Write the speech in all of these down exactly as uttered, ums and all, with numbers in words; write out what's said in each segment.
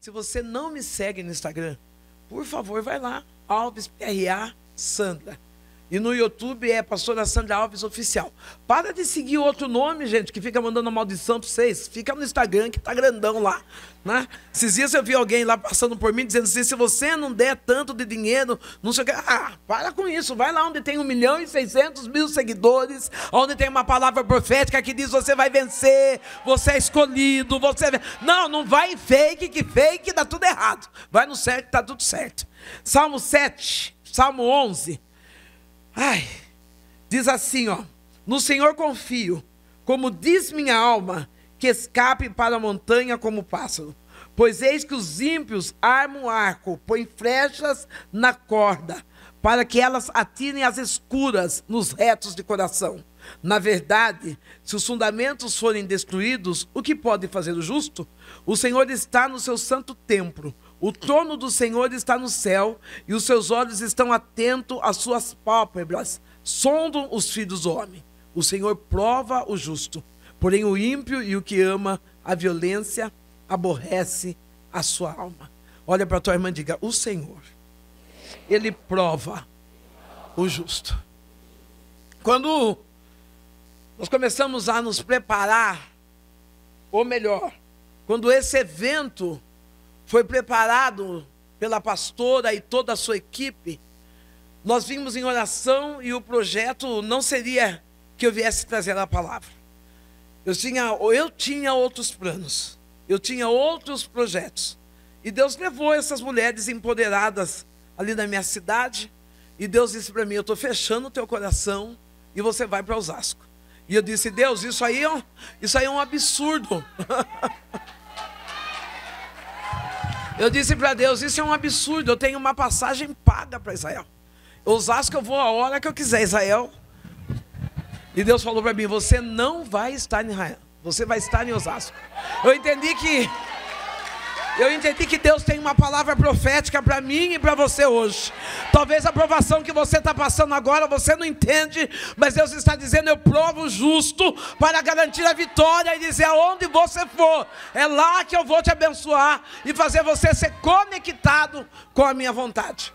Se você não me segue no Instagram, por favor, vai lá, Alves P R A Sandra. E no YouTube é Pastora Sandra Alves Oficial. Para de seguir outro nome, gente, que fica mandando maldição para vocês. Fica no Instagram, que tá grandão lá, né? Esses dias eu vi alguém lá passando por mim, dizendo assim, se você não der tanto de dinheiro, não sei o que. Ah, para com isso. Vai lá onde tem um milhão e seiscentos mil seguidores, onde tem uma palavra profética que diz, você vai vencer, você é escolhido, você... É... Não, não vai em fake, que fake dá tudo errado. Vai no certo, tá tudo certo. Salmo sete, Salmo onze. Ai, diz assim, ó, no Senhor confio, como diz minha alma, que escape para a montanha como pássaro, pois eis que os ímpios armam o arco, põem flechas na corda, para que elas atirem as escuras nos retos de coração. Na verdade, se os fundamentos forem destruídos, o que pode fazer o justo? O Senhor está no seu santo templo, o trono do Senhor está no céu, e os seus olhos estão atentos às suas pálpebras. Sondam os filhos do homem. O Senhor prova o justo, porém o ímpio e o que ama a violência aborrece a sua alma. Olha para a tua irmã e diga, o Senhor, Ele prova o justo. Quando nós começamos a nos preparar, ou melhor, quando esse evento foi preparado pela pastora e toda a sua equipe, nós vimos em oração e o projeto não seria que eu viesse trazer a palavra. Eu tinha, eu tinha outros planos, eu tinha outros projetos. E Deus levou essas mulheres empoderadas ali na minha cidade, e Deus disse para mim, eu estou fechando o teu coração e você vai para Osasco. E eu disse, Deus, isso aí é um, isso aí é um absurdo. Eu disse para Deus, isso é um absurdo, eu tenho uma passagem paga para Israel. Osasco eu vou a hora que eu quiser, Israel. E Deus falou para mim, você não vai estar em Israel, você vai estar em Osasco. Eu entendi que, eu entendi que Deus tem uma palavra profética para mim e para você hoje. Talvez a provação que você está passando agora, você não entende, mas Deus está dizendo, eu provo justo para garantir a vitória e dizer, aonde você for, é lá que eu vou te abençoar e fazer você ser conectado com a minha vontade.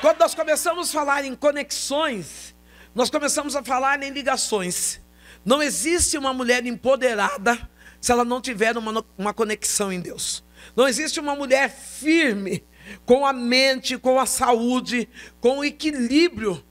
Quando nós começamos a falar em conexões, nós começamos a falar em ligações. Não existe uma mulher empoderada se ela não tiver uma, uma conexão em Deus. Não existe uma mulher firme, com a mente, com a saúde, com o equilíbrio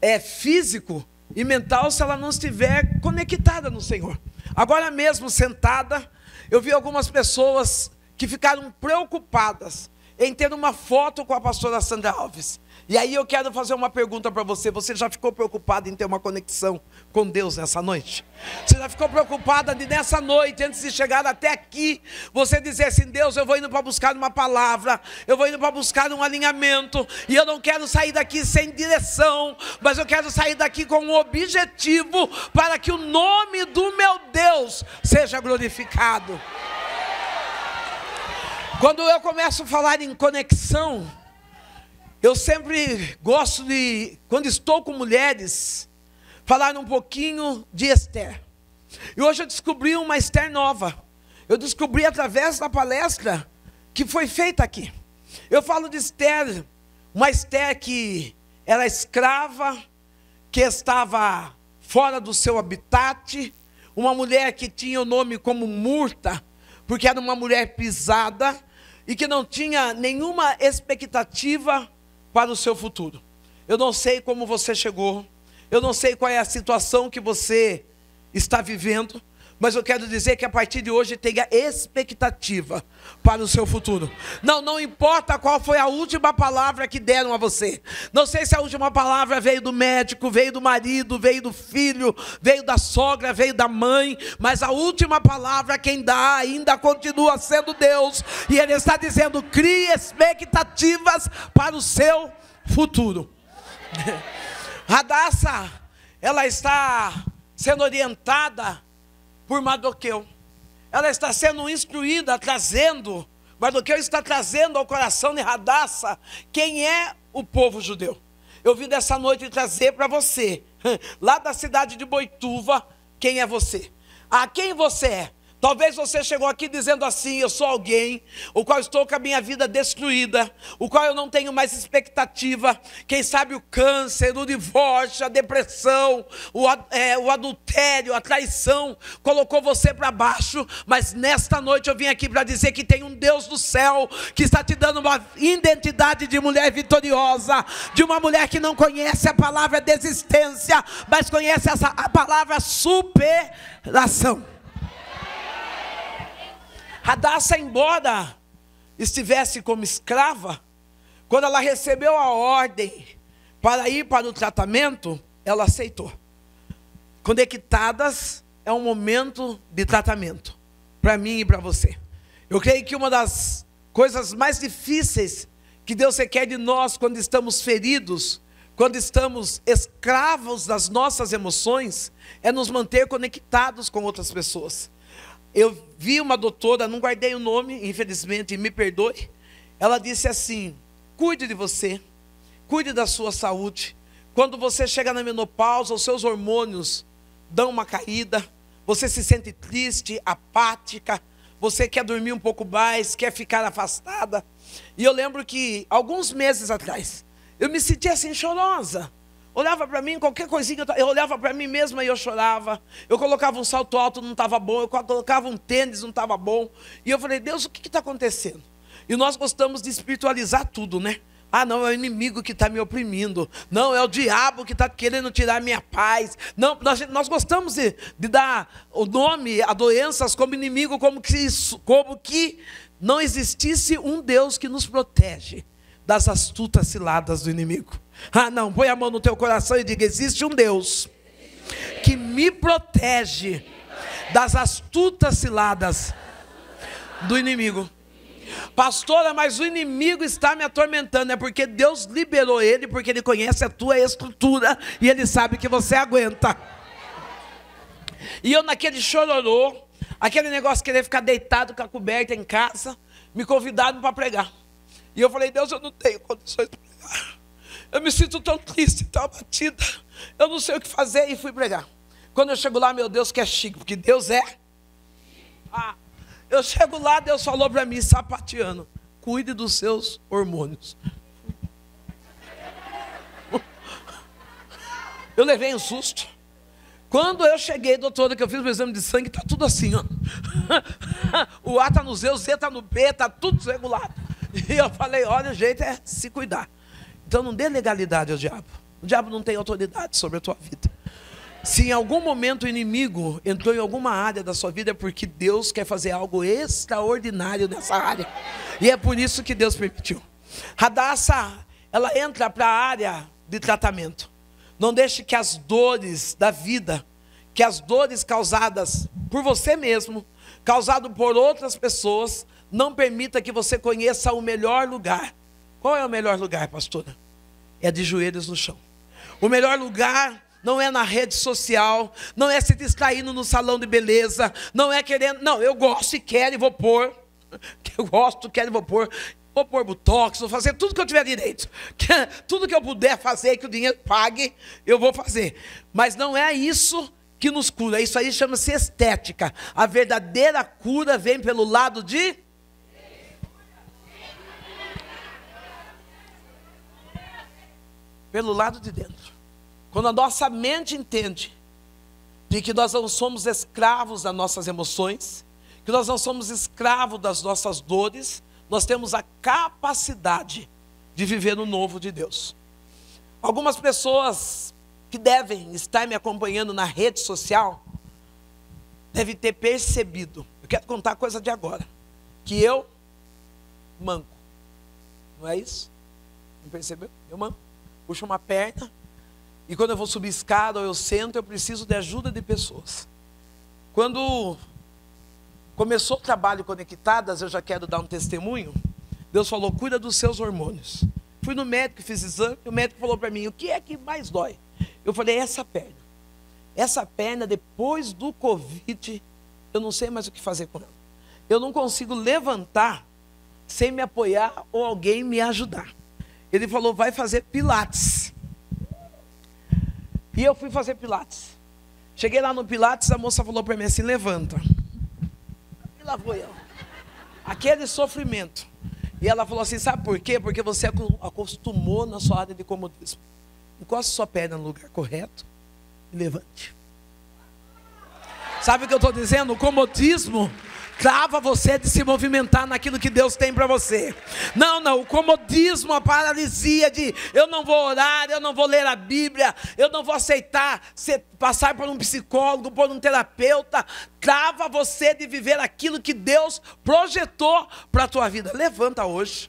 é, físico e mental, se ela não estiver conectada no Senhor. Agora mesmo, sentada, eu vi algumas pessoas que ficaram preocupadas em ter uma foto com a pastora Sandra Alves. E aí eu quero fazer uma pergunta para você. Você já ficou preocupada em ter uma conexão com Deus nessa noite? Você já ficou preocupada de nessa noite, antes de chegar até aqui, você dizer assim, Deus, eu vou indo para buscar uma palavra, eu vou indo para buscar um alinhamento, e eu não quero sair daqui sem direção, mas eu quero sair daqui com um objetivo, para que o nome do meu Deus seja glorificado. Quando eu começo a falar em conexão, eu sempre gosto de, quando estou com mulheres, falar um pouquinho de Esther. E hoje eu descobri uma Esther nova. Eu descobri através da palestra que foi feita aqui. Eu falo de Esther, uma Esther que era escrava, que estava fora do seu habitat, uma mulher que tinha o nome como Murta, porque era uma mulher pisada e que não tinha nenhuma expectativa para o seu futuro. Eu não sei como você chegou, eu não sei qual é a situação que você está vivendo, mas eu quero dizer que a partir de hoje tenha expectativa para o seu futuro. Não, não importa qual foi a última palavra que deram a você. Não sei se a última palavra veio do médico, veio do marido, veio do filho, veio da sogra, veio da mãe, mas a última palavra quem dá ainda continua sendo Deus. E Ele está dizendo, crie expectativas para o seu futuro. Hadassah, ela está sendo orientada por Mardoqueu, ela está sendo instruída, trazendo, Mardoqueu está trazendo ao coração de Hadassah quem é o povo judeu. Eu vim dessa noite trazer para você, lá da cidade de Boituva, quem é você, a quem você é. Talvez você chegou aqui dizendo assim: eu sou alguém, o qual estou com a minha vida destruída, o qual eu não tenho mais expectativa, quem sabe o câncer, o divórcio, a depressão, o, é, o adultério, a traição, colocou você para baixo, mas nesta noite eu vim aqui para dizer que tem um Deus do céu, que está te dando uma identidade de mulher vitoriosa, de uma mulher que não conhece a palavra desistência, mas conhece essa, a palavra superação. Hadassah, embora estivesse como escrava, quando ela recebeu a ordem para ir para o tratamento, ela aceitou. Conectadas é um momento de tratamento, para mim e para você. Eu creio que uma das coisas mais difíceis que Deus requer de nós quando estamos feridos, quando estamos escravos das nossas emoções, é nos manter conectados com outras pessoas. Eu vi uma doutora, não guardei o nome, infelizmente, me perdoe. Ela disse assim: cuide de você, cuide da sua saúde. Quando você chega na menopausa, os seus hormônios dão uma caída, você se sente triste, apática, você quer dormir um pouco mais, quer ficar afastada. E eu lembro que, alguns meses atrás, eu me sentia assim, chorosa. Olhava para mim, qualquer coisinha, eu olhava para mim mesma e eu chorava. Eu colocava um salto alto, não estava bom. Eu colocava um tênis, não estava bom. E eu falei: Deus, o que está acontecendo? E nós gostamos de espiritualizar tudo, né? Ah, não, é o inimigo que está me oprimindo. Não, é o diabo que está querendo tirar a minha paz. Não, nós, nós gostamos de, de dar o nome a doenças como inimigo, como que, como que não existisse um Deus que nos protege das astutas ciladas do inimigo. Ah, não, põe a mão no teu coração e diga: existe um Deus que me protege das astutas ciladas do inimigo. Pastora, mas o inimigo está me atormentando. É porque Deus liberou ele, porque ele conhece a tua estrutura e ele sabe que você aguenta. E eu, naquele chororô, aquele negócio de querer ficar deitado com a coberta em casa, me convidaram para pregar. E eu falei: Deus, eu não tenho condições de pregar. Eu me sinto tão triste, tão abatida. Eu não sei o que fazer, e fui pregar. Quando eu chego lá, meu Deus, que é chique, porque Deus é. Ah, eu chego lá, Deus falou para mim, sapateando: cuide dos seus hormônios. Eu levei um susto. Quando eu cheguei, doutora, que eu fiz o exame de sangue, está tudo assim, ó. O A está no Z, o Z está no B, está tudo desregulado. E eu falei: olha, o jeito é se cuidar. Então não dê legalidade ao diabo. O diabo não tem autoridade sobre a tua vida. Se em algum momento o inimigo entrou em alguma área da sua vida, é porque Deus quer fazer algo extraordinário nessa área. E é por isso que Deus permitiu. Hadassah, ela entra para a área de tratamento. Não deixe que as dores da vida, que as dores causadas por você mesmo, causado por outras pessoas, não permita que você conheça o melhor lugar. Qual é o melhor lugar, pastora? É de joelhos no chão. O melhor lugar não é na rede social, não é se distraindo no salão de beleza, não é querendo, não, eu gosto e quero e vou pôr, eu gosto, quero e vou pôr, vou pôr botox, vou fazer tudo que eu tiver direito, tudo que eu puder fazer, que o dinheiro pague, eu vou fazer. Mas não é isso que nos cura, isso aí chama-se estética. A verdadeira cura vem pelo lado de... pelo lado de dentro. Quando a nossa mente entende de que nós não somos escravos das nossas emoções, que nós não somos escravos das nossas dores, nós temos a capacidade de viver o novo de Deus. Algumas pessoas que devem estar me acompanhando na rede social devem ter percebido, eu quero contar a coisa de agora, que eu manco. Não é isso? Não percebeu? Eu manco. Puxo uma perna, e quando eu vou subir escada ou eu sento, eu preciso de ajuda de pessoas. Quando começou o trabalho Conectadas, eu já quero dar um testemunho, Deus falou: cuida dos seus hormônios. Fui no médico, fiz exame, e o médico falou para mim: o que é que mais dói? Eu falei: essa perna. Essa perna, depois do Covid, eu não sei mais o que fazer com ela. Eu não consigo levantar sem me apoiar ou alguém me ajudar. Ele falou: vai fazer pilates. E eu fui fazer pilates. Cheguei lá no pilates, a moça falou para mim assim: levanta. e lá foi ela. Aquele sofrimento. E ela falou assim, sabe por quê? Porque você acostumou na sua área de comodismo. Encosta sua perna no lugar correto e levante. Sabe o que eu estou dizendo? O comodismo trava você de se movimentar naquilo que Deus tem para você. Não, não, o comodismo, a paralisia de eu não vou orar, eu não vou ler a Bíblia, eu não vou aceitar ser, passar por um psicólogo, por um terapeuta, trava você de viver aquilo que Deus projetou para a tua vida. Levanta hoje.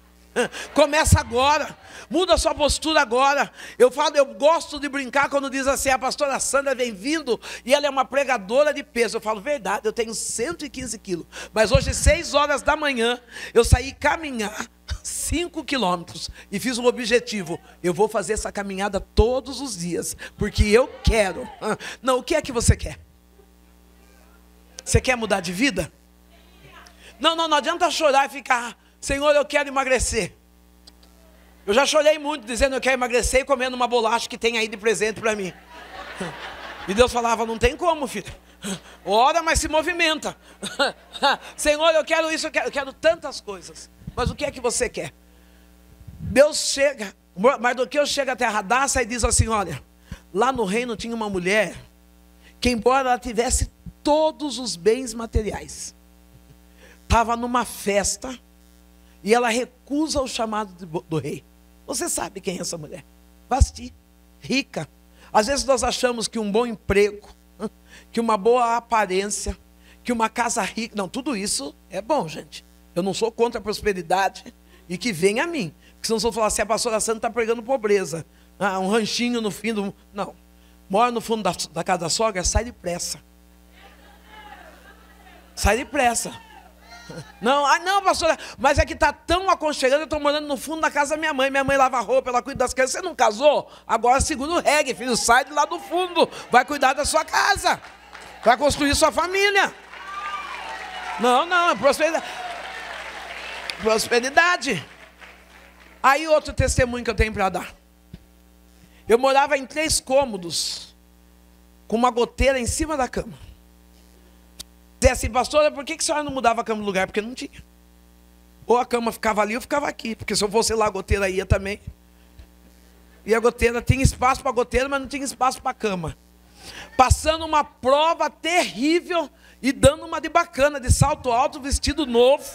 Começa agora, muda sua postura agora. Eu falo, eu gosto de brincar quando diz assim, a pastora Sandra vem vindo e ela é uma pregadora de peso. Eu falo, verdade, eu tenho cento e quinze quilos, mas hoje seis horas da manhã eu saí caminhar cinco quilômetros e fiz um objetivo, eu vou fazer essa caminhada todos os dias, porque eu quero. Não, o que é que você quer? Você quer mudar de vida? Não, não, não adianta chorar e ficar... Senhor, eu quero emagrecer. Eu já chorei muito dizendo eu quero emagrecer e comendo uma bolacha que tem aí de presente para mim. E Deus falava, não tem como, filho. Ora, mas se movimenta. Senhor, eu quero isso, eu quero, eu quero tantas coisas. Mas o que é que você quer? Deus chega, Mardoqueu chega até a Hadassah e diz assim, olha, lá no reino tinha uma mulher que embora ela tivesse todos os bens materiais, estava numa festa, e ela recusa o chamado do rei. Você sabe quem é essa mulher? Vasti, rica. Às vezes nós achamos que um bom emprego, que uma boa aparência, que uma casa rica, não, tudo isso é bom, gente. Eu não sou contra a prosperidade e que vem a mim. Porque senão se eu falar assim, a pastora Sandra está pregando pobreza, ah, um ranchinho no fim do... Não, mora no fundo da, da casa da sogra, sai depressa. Sai depressa. Não, ah não pastora, mas é que está tão aconchegante, eu estou morando no fundo da casa da minha mãe, minha mãe lava roupa, ela cuida das crianças, você não casou? Agora segundo o reggae, filho, sai de lá do fundo, vai cuidar da sua casa, vai construir sua família. Não, não, é prosperidade. Prosperidade. Aí outro testemunho que eu tenho para dar. Eu morava em três cômodos, com uma goteira em cima da cama. Dizia assim, pastora, por que que a senhora não mudava a cama do lugar? Porque não tinha. Ou a cama ficava ali ou ficava aqui. Porque se eu fosse lá, a goteira ia também. E a goteira, tinha espaço para a goteira, mas não tinha espaço para a cama. Passando uma prova terrível e dando uma de bacana, de salto alto, vestido novo.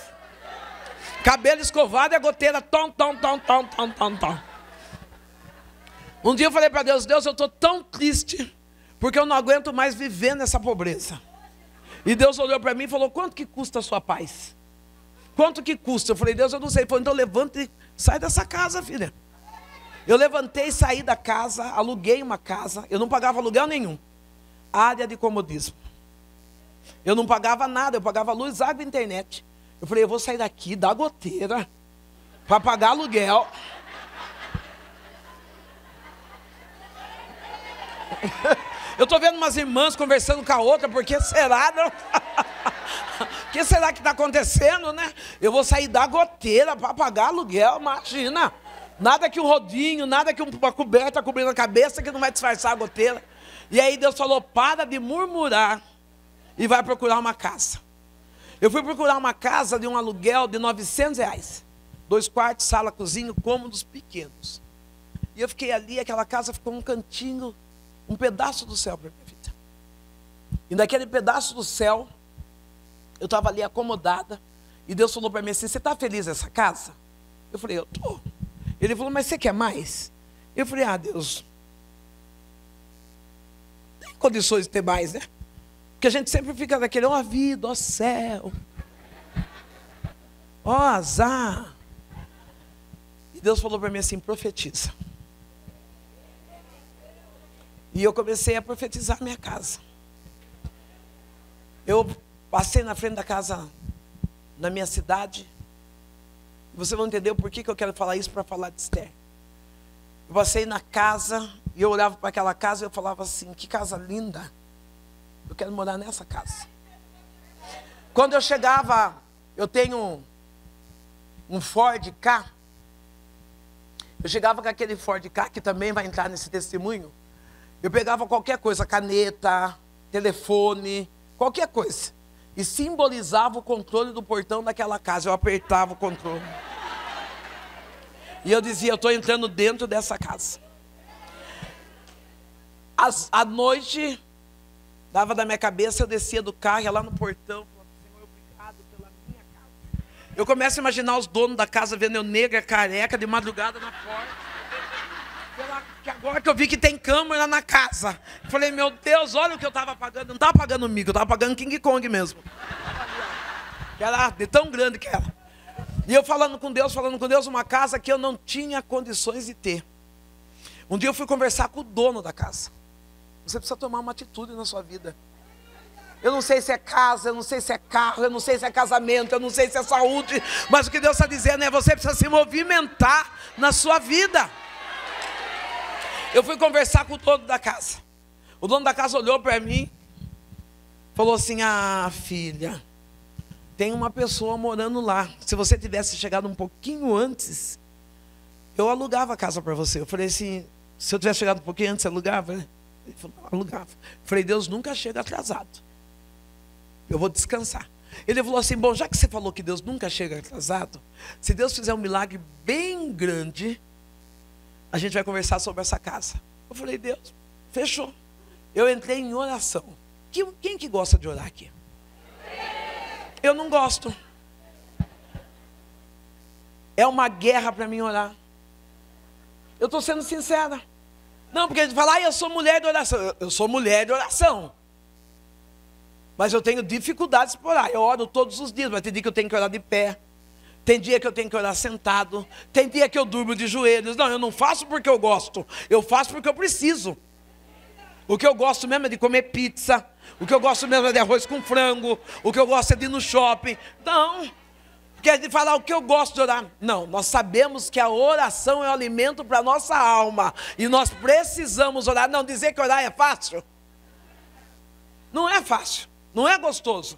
Cabelo escovado e a goteira, tom, tom, tom, tom, tom, tom, tom. Um dia eu falei para Deus, Deus, eu estou tão triste, porque eu não aguento mais viver nessa pobreza. E Deus olhou para mim e falou, quanto que custa a sua paz? Quanto que custa? Eu falei, Deus, eu não sei. Ele falou, então levanta e sai dessa casa, filha. Eu levantei, saí da casa, aluguei uma casa. Eu não pagava aluguel nenhum. Área de comodismo. Eu não pagava nada, eu pagava luz, água e internet. Eu falei, eu vou sair daqui, da goteira, para pagar aluguel. Eu estou vendo umas irmãs conversando com a outra, porque será, não? O que será que está acontecendo, né? Eu vou sair da goteira para pagar aluguel, imagina. Nada que um rodinho, nada que uma coberta cobrindo a cabeça, que não vai disfarçar a goteira. E aí Deus falou, para de murmurar e vai procurar uma casa. Eu fui procurar uma casa de um aluguel de novecentos reais. Dois quartos, sala, cozinha, cômodos pequenos. E eu fiquei ali, aquela casa ficou um cantinho... Um pedaço do céu para a minha vida. E naquele pedaço do céu, eu estava ali acomodada. E Deus falou para mim assim, você está feliz nessa casa? Eu falei, eu estou. Ele falou, mas você quer mais? Eu falei, ah Deus, tem condições de ter mais, né? Porque a gente sempre fica naquele, ó oh, vida, ó oh, céu. Ó oh, azar. E Deus falou para mim assim, profetiza. E eu comecei a profetizar minha casa. Eu passei na frente da casa, na minha cidade. Você não entendeu por que eu quero falar isso para falar de Esther. Eu passei na casa, e eu olhava para aquela casa e eu falava assim, que casa linda. Eu quero morar nessa casa. Quando eu chegava, eu tenho um Ford Ka. Eu chegava com aquele Ford Ka, que também vai entrar nesse testemunho. Eu pegava qualquer coisa, caneta, telefone, qualquer coisa. e simbolizava o controle do portão daquela casa. Eu apertava o controle. E eu dizia, eu estou entrando dentro dessa casa. As, à noite, dava da minha cabeça, eu descia do carro, ia lá no portão. Falava, Senhor, obrigado pela minha casa. Eu começo a imaginar os donos da casa vendo eu negra, careca, de madrugada na porta. Pela, que agora que eu vi que tem câmera na casa. Falei, meu Deus, olha o que eu estava pagando. Não estava pagando mico, eu estava pagando King Kong mesmo. Que era de tão grande que era. E eu falando com Deus, falando com Deus, uma casa que eu não tinha condições de ter. Um dia eu fui conversar com o dono da casa. Você precisa tomar uma atitude na sua vida. Eu não sei se é casa, eu não sei se é carro, eu não sei se é casamento, eu não sei se é saúde. Mas o que Deus está dizendo é, você precisa se movimentar na sua vida. Eu fui conversar com o dono da casa. O dono da casa olhou para mim, falou assim, ah, filha... Tem uma pessoa morando lá. Se você tivesse chegado um pouquinho antes, eu alugava a casa para você. Eu falei assim, se eu tivesse chegado um pouquinho antes, você alugava? Ele falou, alugava. Eu falei, Deus nunca chega atrasado. Eu vou descansar. Ele falou assim, bom, já que você falou que Deus nunca chega atrasado, se Deus fizer um milagre bem grande, a gente vai conversar sobre essa casa. Eu falei, Deus, fechou. Eu entrei em oração. Quem, quem que gosta de orar aqui? Eu não gosto. É uma guerra para mim orar. Eu estou sendo sincera. Não, porque a gente fala, ah, eu sou mulher de oração. Eu, eu sou mulher de oração. Mas eu tenho dificuldades para orar. Eu oro todos os dias, mas tem dia que eu tenho que orar de pé. Tem dia que eu tenho que orar sentado. Tem dia que eu durmo de joelhos. Não, eu não faço porque eu gosto. Eu faço porque eu preciso. O que eu gosto mesmo é de comer pizza. O que eu gosto mesmo é de arroz com frango. O que eu gosto é de ir no shopping. Não. Quer dizer, falar o que eu gosto de orar. Não, nós sabemos que a oração é o alimento para a nossa alma. E nós precisamos orar. Não, dizer que orar é fácil. Não é fácil. Não é gostoso.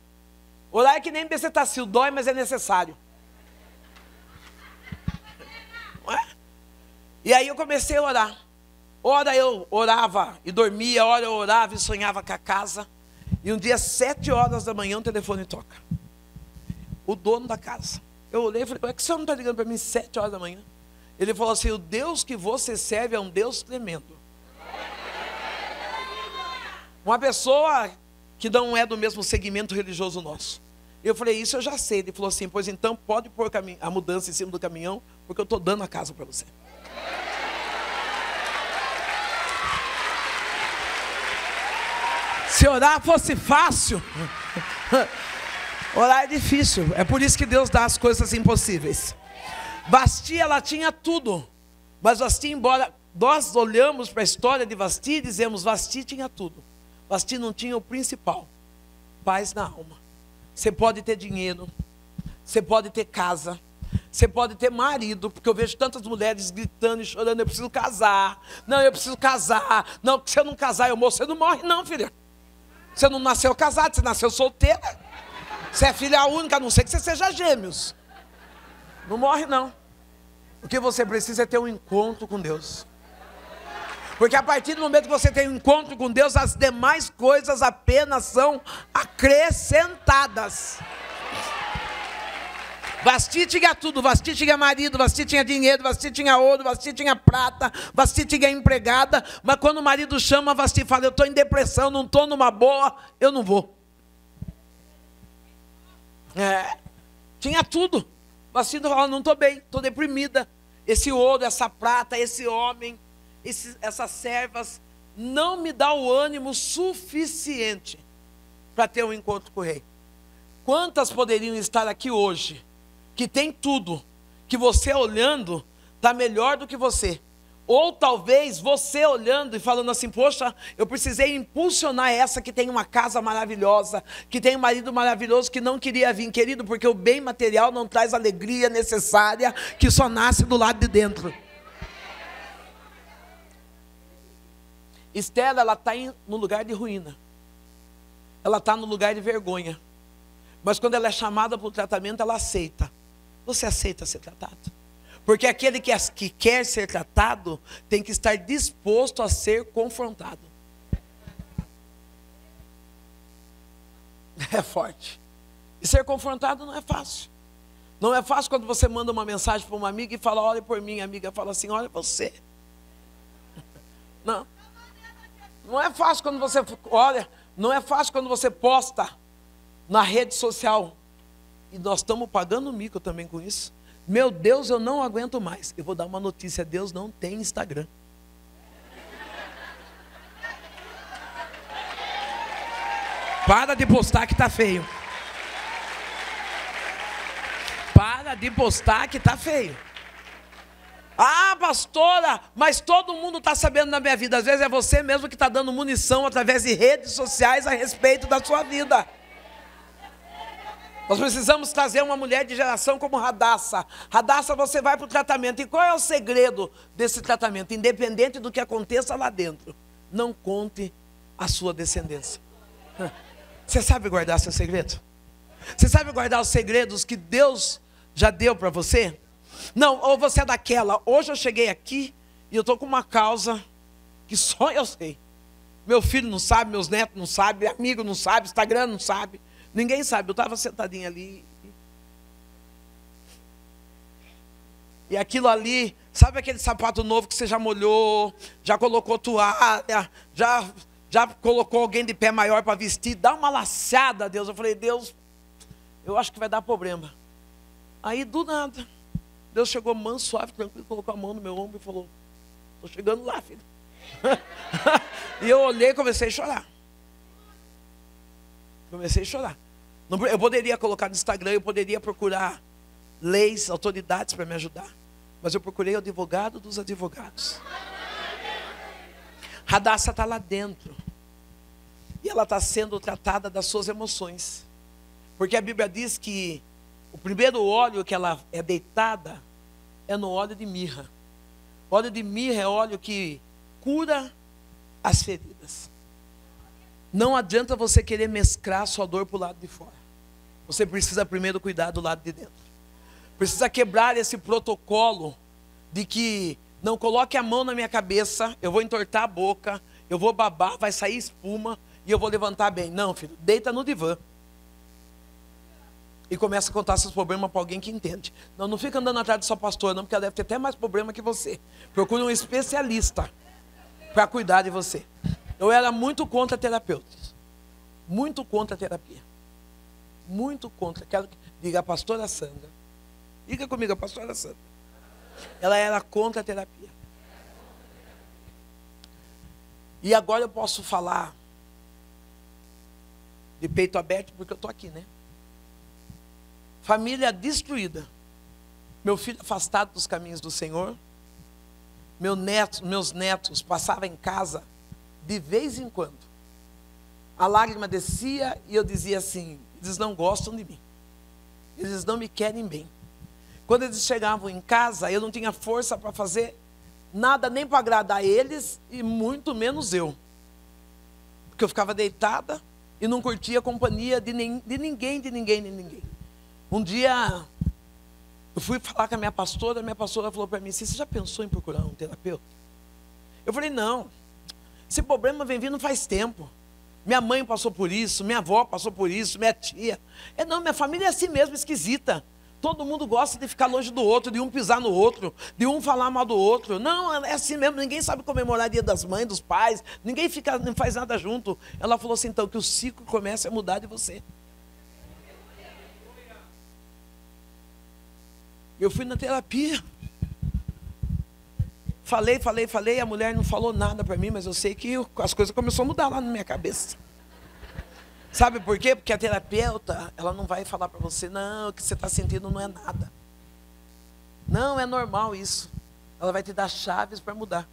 Orar é que nem becetacil. Dói, mas é necessário. Não é? E aí eu comecei a orar. Ora eu orava e dormia, ora eu orava e sonhava com a casa. E um dia, às sete horas da manhã, o telefone toca. O dono da casa. Eu olhei e falei, por que o senhor não está ligando para mim às sete horas da manhã? Ele falou assim, o Deus que você serve é um Deus tremendo. Uma pessoa que não é do mesmo segmento religioso nosso. Eu falei, isso eu já sei. Ele falou assim, pois então pode pôr a mudança em cima do caminhão, porque eu estou dando a casa para você. Se orar fosse fácil, orar é difícil. É por isso que Deus dá as coisas impossíveis. Vasti, ela tinha tudo. Mas Vasti, embora nós olhamos para a história de Vasti e dizemos, Vasti tinha tudo. Vasti não tinha o principal. Paz na alma. Você pode ter dinheiro. Você pode ter casa. Você pode ter marido, porque eu vejo tantas mulheres gritando e chorando, eu preciso casar. Não, eu preciso casar. Não, porque se eu não casar, eu morro. Você não morre não, filha. Você não nasceu casado, você nasceu solteira. Você é filha única, a não ser que você seja gêmeos. Não morre não. O que você precisa é ter um encontro com Deus. Porque a partir do momento que você tem um encontro com Deus, as demais coisas apenas são acrescentadas. Vasti tinha tudo, Vasti tinha marido, Vasti tinha dinheiro, Vasti tinha ouro, Vasti tinha prata, Vasti tinha empregada, mas quando o marido chama, Vasti fala, eu estou em depressão, não estou numa boa, eu não vou. É, tinha tudo. Vasti fala, não estou bem, estou deprimida. Esse ouro, essa prata, esse homem, esses, essas servas, não me dá o ânimo suficiente para ter um encontro com o rei. Quantas poderiam estar aqui hoje? Que tem tudo, que você olhando está melhor do que você. Ou talvez você olhando e falando assim, poxa, eu precisei impulsionar essa que tem uma casa maravilhosa, que tem um marido maravilhoso que não queria vir, querido, porque o bem material não traz a alegria necessária que só nasce do lado de dentro. Esther, ela está no lugar de ruína. Ela está no lugar de vergonha. Mas quando ela é chamada para o tratamento, ela aceita. Você aceita ser tratado? Porque aquele que, que quer ser tratado, tem que estar disposto a ser confrontado. É forte. E ser confrontado não é fácil. Não é fácil quando você manda uma mensagem para uma amiga e fala, olha por mim, a amiga fala assim, olha você. Não. Não é fácil quando você, olha, não é fácil quando você posta na rede social. E nós estamos pagando mico também com isso. Meu Deus, eu não aguento mais. Eu vou dar uma notícia, Deus não tem Instagram. Para de postar que está feio. Para de postar que está feio. Ah, pastora, mas todo mundo está sabendo da minha vida. Às vezes é você mesmo que está dando munição através de redes sociais a respeito da sua vida. Nós precisamos trazer uma mulher de geração como Hadassah. Hadassah, você vai para o tratamento. E qual é o segredo desse tratamento? Independente do que aconteça lá dentro, não conte a sua descendência. Você sabe guardar seu segredo? Você sabe guardar os segredos que Deus já deu para você? Não, ou você é daquela. Hoje eu cheguei aqui e eu estou com uma causa que só eu sei. Meu filho não sabe, meus netos não sabem, amigo não sabe, Instagram não sabe. Ninguém sabe. Eu estava sentadinho ali. E aquilo ali, sabe aquele sapato novo que você já molhou, já colocou toalha, já... Já colocou alguém de pé maior para vestir, dá uma laçada a Deus. Eu falei, Deus, eu acho que vai dar problema. Aí do nada, Deus chegou manso, suave, tranquilo, colocou a mão no meu ombro e falou, estou chegando lá, filho. E eu olhei e comecei a chorar. Comecei a chorar. Eu poderia colocar no Instagram, eu poderia procurar leis, autoridades para me ajudar. Mas eu procurei o advogado dos advogados. Hadassah está lá dentro, e ela está sendo tratada das suas emoções, porque a Bíblia diz que o primeiro óleo que ela é deitada é no óleo de mirra. O óleo de mirra é óleo que cura as feridas. Não adianta você querer mesclar sua dor para o lado de fora, você precisa primeiro cuidar do lado de dentro, precisa quebrar esse protocolo de que não coloque a mão na minha cabeça, eu vou entortar a boca, eu vou babar, vai sair espuma e eu vou levantar bem. Não, filho, deita no divã. E começa a contar seus problemas para alguém que entende. Não, não fica andando atrás de sua pastora não, porque ela deve ter até mais problema que você. Procure um especialista para cuidar de você. Eu era muito contra terapeutas. Muito contra a terapia. Muito contra. Quero que diga a pastora Sandra. Diga comigo, a pastora Sandra. Ela era contra a terapia. E agora eu posso falar de peito aberto, porque eu estou aqui, né? Família destruída. Meu filho afastado dos caminhos do Senhor. Meu neto, meus netos passavam em casa de vez em quando. A lágrima descia e eu dizia assim, eles não gostam de mim. Eles não me querem bem. Quando eles chegavam em casa, eu não tinha força para fazer nada, nem para agradar eles, e muito menos eu. Porque eu ficava deitada e não curtia a companhia de, nem, de ninguém, de ninguém, de ninguém. Um dia, eu fui falar com a minha pastora, a minha pastora falou para mim, você já pensou em procurar um terapeuta? Eu falei, não, esse problema vem vindo faz tempo. Minha mãe passou por isso, minha avó passou por isso, minha tia. É, não, minha família é assim mesmo, esquisita. Todo mundo gosta de ficar longe do outro, de um pisar no outro, de um falar mal do outro. Não, é assim mesmo, ninguém sabe comemorar dia das mães, dos pais, ninguém fica, não faz nada junto. Ela falou assim, então, que o ciclo comece a mudar de você. Eu fui na terapia. Falei, falei, falei, a mulher não falou nada para mim, mas eu sei que as coisas começaram a mudar lá na minha cabeça. Sabe por quê? Porque a terapeuta, ela não vai falar para você, não, o que você está sentindo não é nada. Não é normal isso. Ela vai te dar chaves para mudar.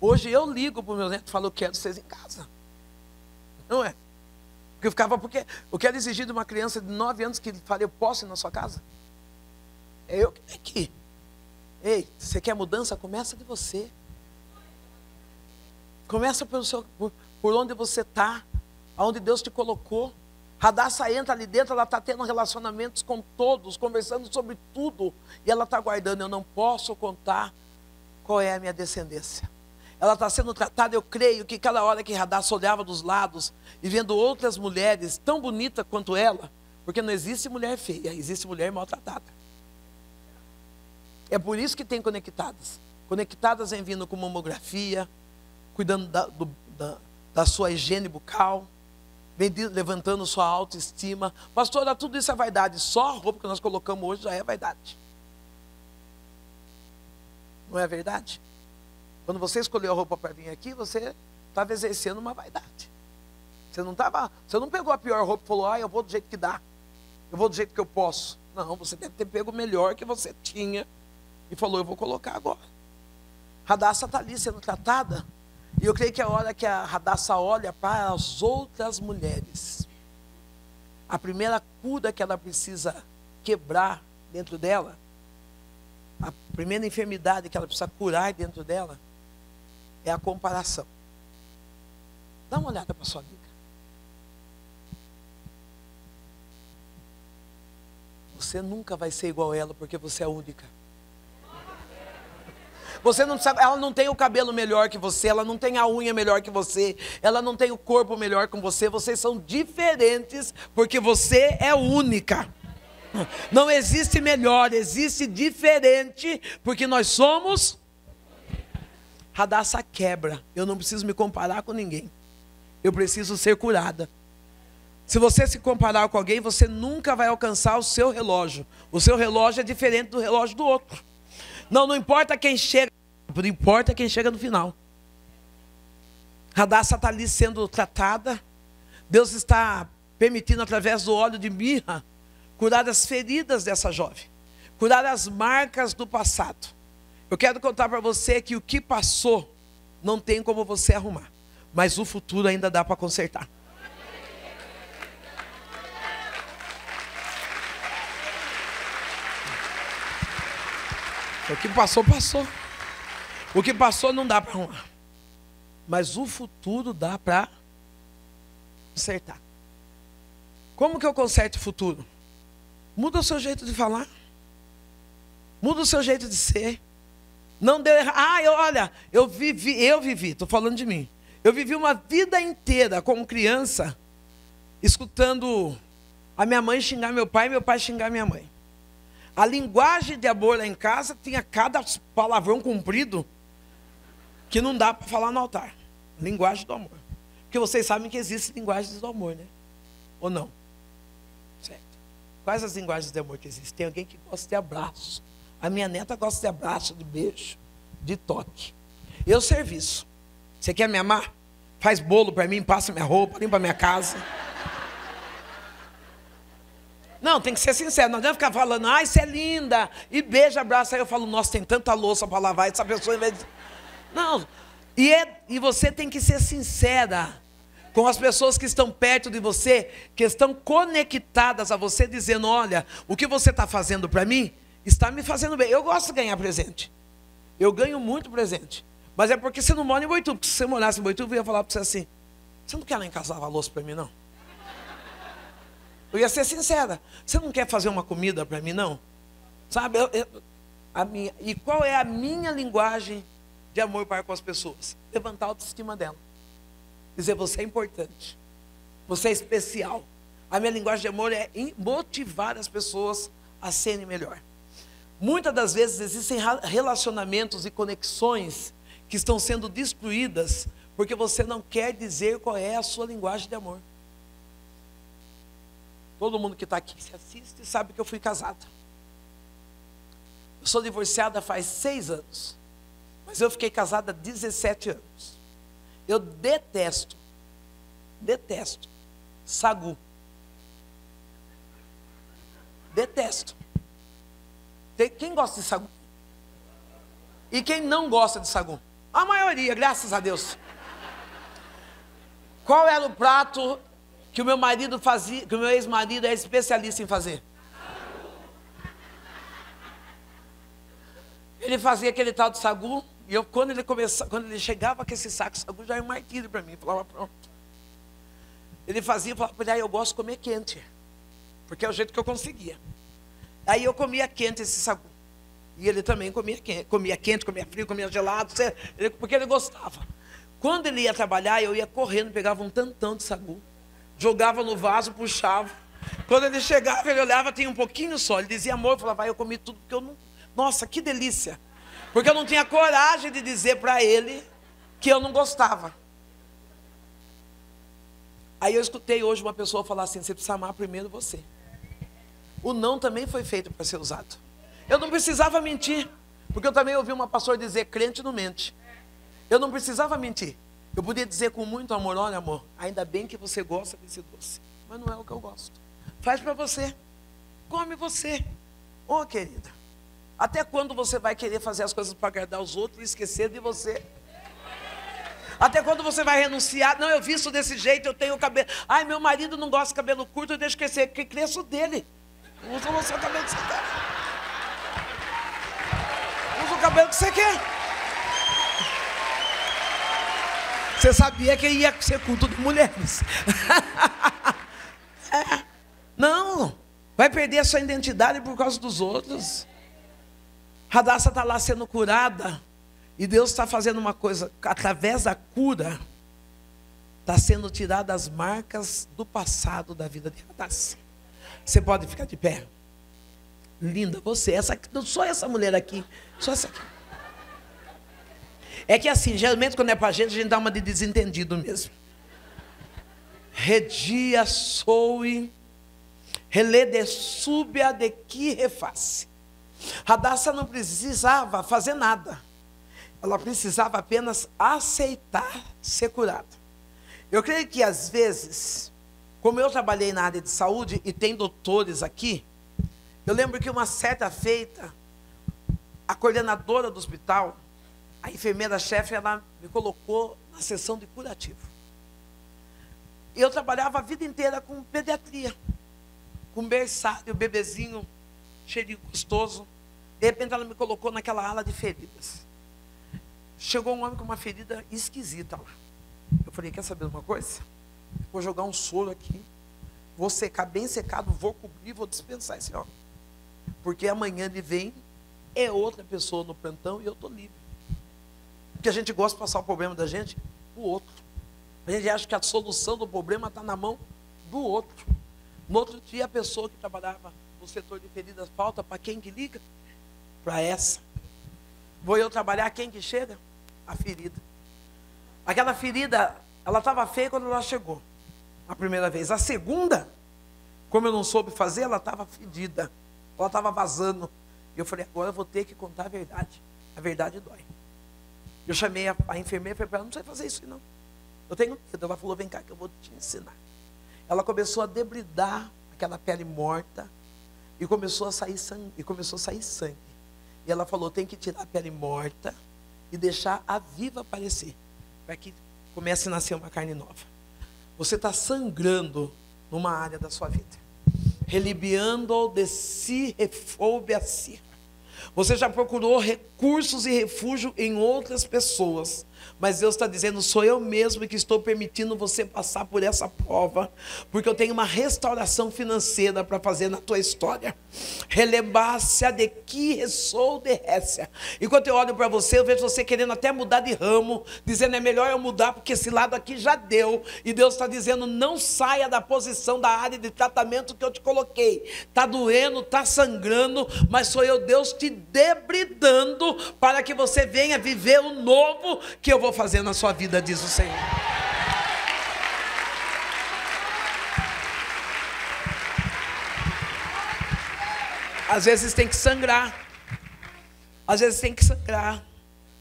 Hoje eu ligo para o meu neto e falo, eu quero vocês em casa. Não é? Porque eu ficava, porque eu quero exigir de uma criança de nove anos que fale, eu posso ir na sua casa? É eu que tenho que ir. Ei, você quer mudança? Começa de você. Começa pelo seu, por, por onde você está. Aonde Deus te colocou. Hadassah entra ali dentro, ela está tendo relacionamentos com todos, conversando sobre tudo, e ela está guardando, eu não posso contar qual é a minha descendência. Ela está sendo tratada, eu creio que cada hora que Hadassah olhava dos lados, e vendo outras mulheres tão bonitas quanto ela, Porque não existe mulher feia, existe mulher maltratada. É por isso que tem conectadas. Conectadas vem vindo com mamografia, cuidando da, do, da, da sua higiene bucal, vem levantando sua autoestima. Pastora, tudo isso é vaidade. Só a roupa que nós colocamos hoje já é vaidade. Não é verdade? Quando você escolheu a roupa para vir aqui, você estava exercendo uma vaidade. Você não tava, você não pegou a pior roupa e falou, ah, eu vou do jeito que dá, eu vou do jeito que eu posso. Não, você deve ter pego o melhor que você tinha e falou, eu vou colocar agora. Hadassah está ali sendo tratada, e eu creio que é a hora que a Hadassah olha para as outras mulheres. A primeira cura que ela precisa quebrar dentro dela, a primeira enfermidade que ela precisa curar dentro dela, é a comparação. Dá uma olhada para sua amiga. Você nunca vai ser igual a ela, porque você é única. Você não sabe, ela não tem o cabelo melhor que você, ela não tem a unha melhor que você, ela não tem o corpo melhor que você, vocês são diferentes, porque você é única. Não existe melhor, existe diferente, porque nós somos. Hadassah quebra, eu não preciso me comparar com ninguém, eu preciso ser curada. Se você se comparar com alguém, você nunca vai alcançar o seu relógio. O seu relógio é diferente do relógio do outro. Não, não importa quem chega, não importa quem chega no final. Hadassah está ali sendo tratada, Deus está permitindo através do óleo de mirra, curar as feridas dessa jovem, curar as marcas do passado. Eu quero contar para você que o que passou, não tem como você arrumar, mas o futuro ainda dá para consertar. O que passou, passou. O que passou não dá para arrumar, mas o futuro dá para consertar. Como que eu conserto o futuro? Muda o seu jeito de falar. Muda o seu jeito de ser. Não deu errado. Ah, eu, olha, eu vivi, eu vivi, estou falando de mim. Eu vivi uma vida inteira como criança, escutando a minha mãe xingar meu pai e meu pai xingar minha mãe. A linguagem de amor lá em casa tinha cada palavrão comprido que não dá para falar no altar. Linguagem do amor. Porque vocês sabem que existe linguagem do amor, né? Ou não? Quais as linguagens de amor que existem? Tem alguém que gosta de abraço. A minha neta gosta de abraço, de beijo, de toque. Eu serviço. Você quer me amar? Faz bolo para mim, passa minha roupa, limpa minha casa. Não, tem que ser sincero. Não adianta ficar falando, ai, você é linda. E beijo, abraço. Aí eu falo, nossa, tem tanta louça para lavar. Essa pessoa... Não. E, é... e você tem que ser sincera com as pessoas que estão perto de você, que estão conectadas a você, dizendo, olha, o que você está fazendo para mim, está me fazendo bem. Eu gosto de ganhar presente, eu ganho muito presente, mas é porque você não mora em Boituva, porque se você morasse em Boituva, eu ia falar para você assim, você não quer lá em casa lavar louça para mim, não? Eu ia ser sincera, você não quer fazer uma comida para mim, não? Sabe, eu, eu, a minha, e qual é a minha linguagem de amor para com as pessoas? Levantar a autoestima dela. Dizer, você é importante, você é especial. A minha linguagem de amor é motivar as pessoas a serem melhor. Muitas das vezes existem relacionamentos e conexões que estão sendo destruídas porque você não quer dizer qual é a sua linguagem de amor. Todo mundo que está aqui se assiste sabe que eu fui casada. Eu sou divorciada faz seis anos, mas eu fiquei casada há dezessete anos. Eu detesto, detesto, sagu, detesto. Tem, quem gosta de sagu? E quem não gosta de sagu? A maioria, graças a Deus. Qual era o prato que o meu marido fazia, que o meu ex-marido é especialista em fazer? Ele fazia aquele tal de sagu. E eu, quando ele, começava, quando ele chegava com esse saco, sagu já era um martírio para mim. Eu falava, pronto. Ele fazia, eu falava, ah, eu gosto de comer quente. Porque é o jeito que eu conseguia. Aí eu comia quente esse sagu. E ele também comia quente, comia quente, comia frio, comia gelado, porque ele gostava. Quando ele ia trabalhar, eu ia correndo, pegava um tantão de sagu, jogava no vaso, puxava. Quando ele chegava, ele olhava, tinha um pouquinho só. Ele dizia amor, eu falava, ah, eu comi tudo que eu não... Nossa, que delícia. Porque eu não tinha coragem de dizer para ele que eu não gostava. Aí eu escutei hoje uma pessoa falar assim, você precisa amar primeiro você. O não também foi feito para ser usado. Eu não precisava mentir, porque eu também ouvi uma pastora dizer, crente não mente. Eu não precisava mentir. Eu podia dizer com muito amor, olha amor, ainda bem que você gosta desse doce, mas não é o que eu gosto. Faz para você, come você. Ô, querida, até quando você vai querer fazer as coisas para agradar os outros e esquecer de você? Até quando você vai renunciar? Não, eu visto desse jeito, eu tenho cabelo... Ai, meu marido não gosta de cabelo curto, eu deixo crescer, que cresça o dele. Usa o seu cabelo que você quer. Usa o cabelo que você quer. Você sabia que ia ser culto de mulheres. É. Não, vai perder a sua identidade por causa dos outros. Hadassah está lá sendo curada. E Deus está fazendo uma coisa, através da cura, está sendo tirada as marcas do passado da vida de Hadassah. Você pode ficar de pé? Linda você, essa, só essa mulher aqui, só essa aqui. É que assim, geralmente quando é para a gente, a gente dá uma de desentendido mesmo. Redia, soe, relede, súbia de que reface. Hadassah não precisava fazer nada. Ela precisava apenas aceitar ser curada. Eu creio que às vezes, como eu trabalhei na área de saúde e tem doutores aqui, eu lembro que uma certa feita, a coordenadora do hospital, a enfermeira-chefe, ela me colocou na sessão de curativo. Eu trabalhava a vida inteira com pediatria, com berçário, bebezinho, cheirinho gostoso. De repente ela me colocou naquela ala de feridas. Chegou um homem com uma ferida esquisita lá. Eu falei, quer saber uma coisa? Vou jogar um soro aqui, vou secar bem secado, vou cobrir, vou dispensar esse homem. Porque amanhã ele vem, é outra pessoa no plantão e eu estou livre. Porque a gente gosta de passar o problema da gente para o outro. A gente acha que a solução do problema está na mão do outro. No outro dia, a pessoa que trabalhava no setor de feridas falta para quem que liga? Para essa. Vou eu trabalhar, quem que chega? A ferida. Aquela ferida, ela estava feia quando ela chegou, a primeira vez. A segunda, como eu não soube fazer, ela estava fedida, ela estava vazando. E eu falei, agora eu vou ter que contar a verdade. A verdade dói. Eu chamei a, a enfermeira e falei para ela, não sei fazer isso não. Eu tenho medo. Ela falou, vem cá que eu vou te ensinar. Ela começou a debridar aquela pele morta e começou a sair sangue. E começou a sair sangue. E ela falou, tem que tirar a pele morta e deixar a viva aparecer, para que comece a nascer uma carne nova. Você está sangrando numa área da sua vida. Relibiando de si, refoube a si. Você já procurou recursos e refúgio em outras pessoas, mas Deus está dizendo, sou eu mesmo que estou permitindo você passar por essa prova, porque eu tenho uma restauração financeira para fazer na tua história. Relebar-se de que ressou de récia. Enquanto eu olho para você, eu vejo você querendo até mudar de ramo, dizendo, é melhor eu mudar, porque esse lado aqui já deu. E Deus está dizendo, não saia da posição da área de tratamento que eu te coloquei. Está doendo, está sangrando, mas sou eu, Deus, te debridando, para que você venha viver o novo que eu vou fazer na sua vida, diz o Senhor. Às vezes tem que sangrar, às vezes tem que sangrar,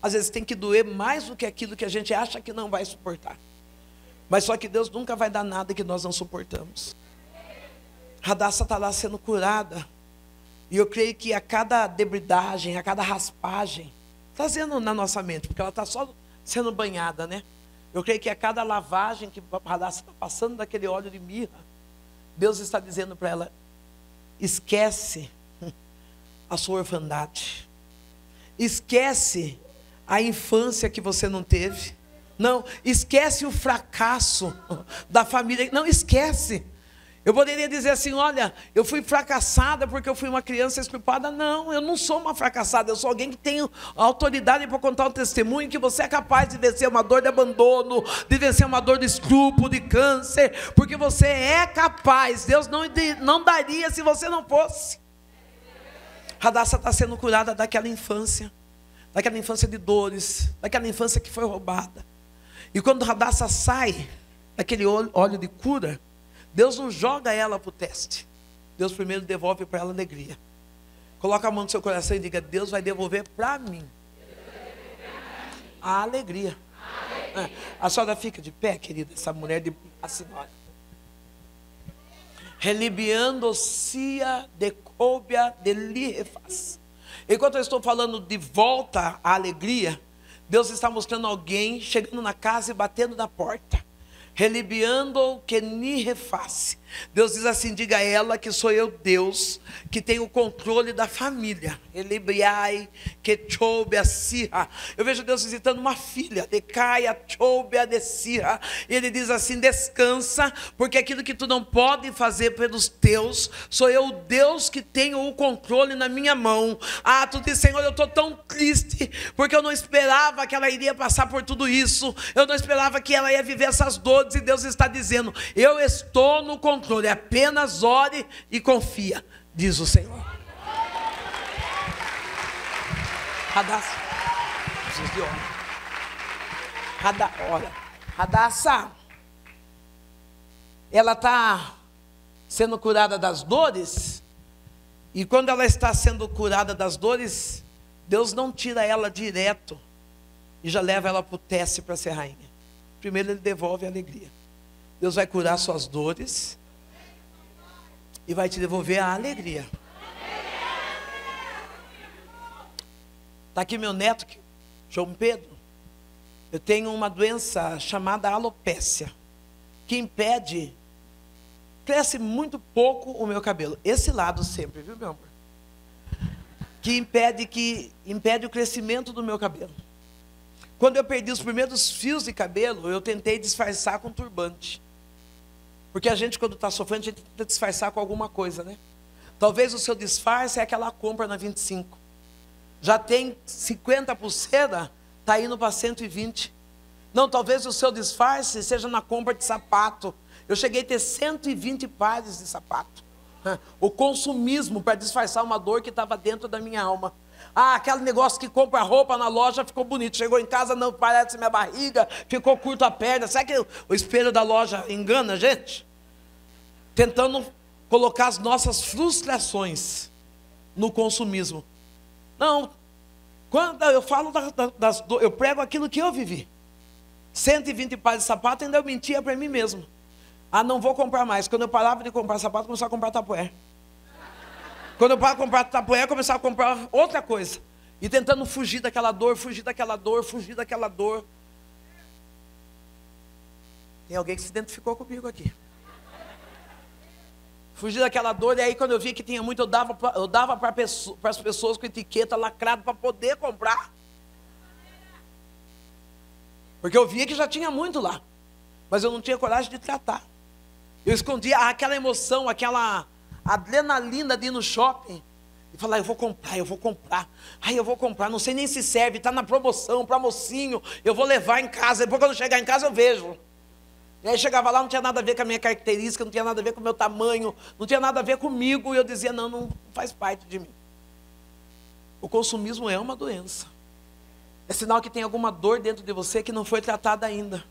às vezes tem que doer mais do que aquilo que a gente acha que não vai suportar, mas só que Deus nunca vai dar nada que nós não suportamos. Hadassah está lá sendo curada, e eu creio que a cada debridagem, a cada raspagem, trazendo na nossa mente, porque ela está só sendo banhada, né? Eu creio que a cada lavagem que Hadassah está passando daquele óleo de mirra, Deus está dizendo para ela, esquece a sua orfandade, esquece a infância que você não teve, não, esquece o fracasso da família, não, esquece, Eu poderia dizer assim, olha, eu fui fracassada porque eu fui uma criança estrupada. Não, eu não sou uma fracassada, eu sou alguém que tem autoridade para contar um testemunho que você é capaz de vencer uma dor de abandono, de vencer uma dor de estupro, de câncer, porque você é capaz. Deus não, não daria se você não fosse. Hadassah está sendo curada daquela infância, daquela infância de dores, daquela infância que foi roubada. E quando Hadassah sai daquele óleo de cura, Deus não joga ela para o teste. Deus primeiro devolve para ela alegria. Coloca a mão no seu coração e diga, Deus vai devolver para mim a alegria. É. A senhora fica de pé, querida, essa mulher de a senhora. Relibiando-se-a de cobia de lirefaz. Enquanto eu estou falando de volta à alegria, Deus está mostrando alguém chegando na casa e batendo na porta. Relibiando que ni reface. Deus diz assim, diga a ela que sou eu Deus, que tenho o controle da família. Relibiai que choube a sirra. Eu vejo Deus visitando uma filha, decaia choube a de sirra. E Ele diz assim, descansa, porque aquilo que tu não pode fazer pelos teus, sou eu Deus que tenho o controle na minha mão. Ah, tu diz, Senhor, eu estou tão triste, porque eu não esperava que ela iria passar por tudo isso, eu não esperava que ela ia viver essas dores, e Deus está dizendo, eu estou no controle. Apenas ore e confia, diz o Senhor. Hadassah, preciso de orar. Hadassah, Hadassah, ela está sendo curada das dores, e quando ela está sendo curada das dores, Deus não tira ela direto e já leva ela para o teste para ser rainha. Primeiro Ele devolve a alegria. Deus vai curar suas dores e vai te devolver a alegria. Está aqui meu neto, João Pedro. Eu tenho uma doença chamada alopécia, que impede, cresce muito pouco o meu cabelo. Esse lado sempre, viu, meu amor? Que impede, que impede o crescimento do meu cabelo. Quando eu perdi os primeiros fios de cabelo, eu tentei disfarçar com turbante. Porque a gente, quando está sofrendo, a gente tenta disfarçar com alguma coisa, né? Talvez o seu disfarce é aquela compra na vinte e cinco. Já tem cinquenta pulseiras, está indo para cento e vinte. Não, talvez o seu disfarce seja na compra de sapato. Eu cheguei a ter cento e vinte pares de sapato. O consumismo para disfarçar uma dor que estava dentro da minha alma. Ah, aquele negócio que compra roupa na loja, ficou bonito. Chegou em casa, não parece minha barriga, ficou curto a perna. Será que o espelho da loja engana a gente? Tentando colocar as nossas frustrações no consumismo. Não, quando eu falo das, das, eu prego aquilo que eu vivi. cento e vinte pares de sapato, ainda eu mentia para mim mesmo. Ah, não vou comprar mais. Quando eu parava de comprar sapato, começava a comprar tapoé. Quando eu parava de comprar tapoé, eu começava a comprar outra coisa. E tentando fugir daquela dor, fugir daquela dor, fugir daquela dor. Tem alguém que se identificou comigo aqui. Fugir daquela dor, e aí quando eu via que tinha muito, eu dava para eu dava para pessoa, as pessoas com etiqueta lacrada para poder comprar. Porque eu via que já tinha muito lá. Mas eu não tinha coragem de tratar. Eu escondia aquela emoção, aquela... adrenalina de ir no shopping e falar, eu vou comprar, eu vou comprar, ai eu vou comprar, não sei nem se serve, está na promoção, para mocinho, eu vou levar em casa, depois quando chegar em casa eu vejo. E aí chegava lá, não tinha nada a ver com a minha característica, não tinha nada a ver com o meu tamanho, não tinha nada a ver comigo, e eu dizia, não, não faz parte de mim. O consumismo é uma doença, é sinal que tem alguma dor dentro de você que não foi tratada ainda.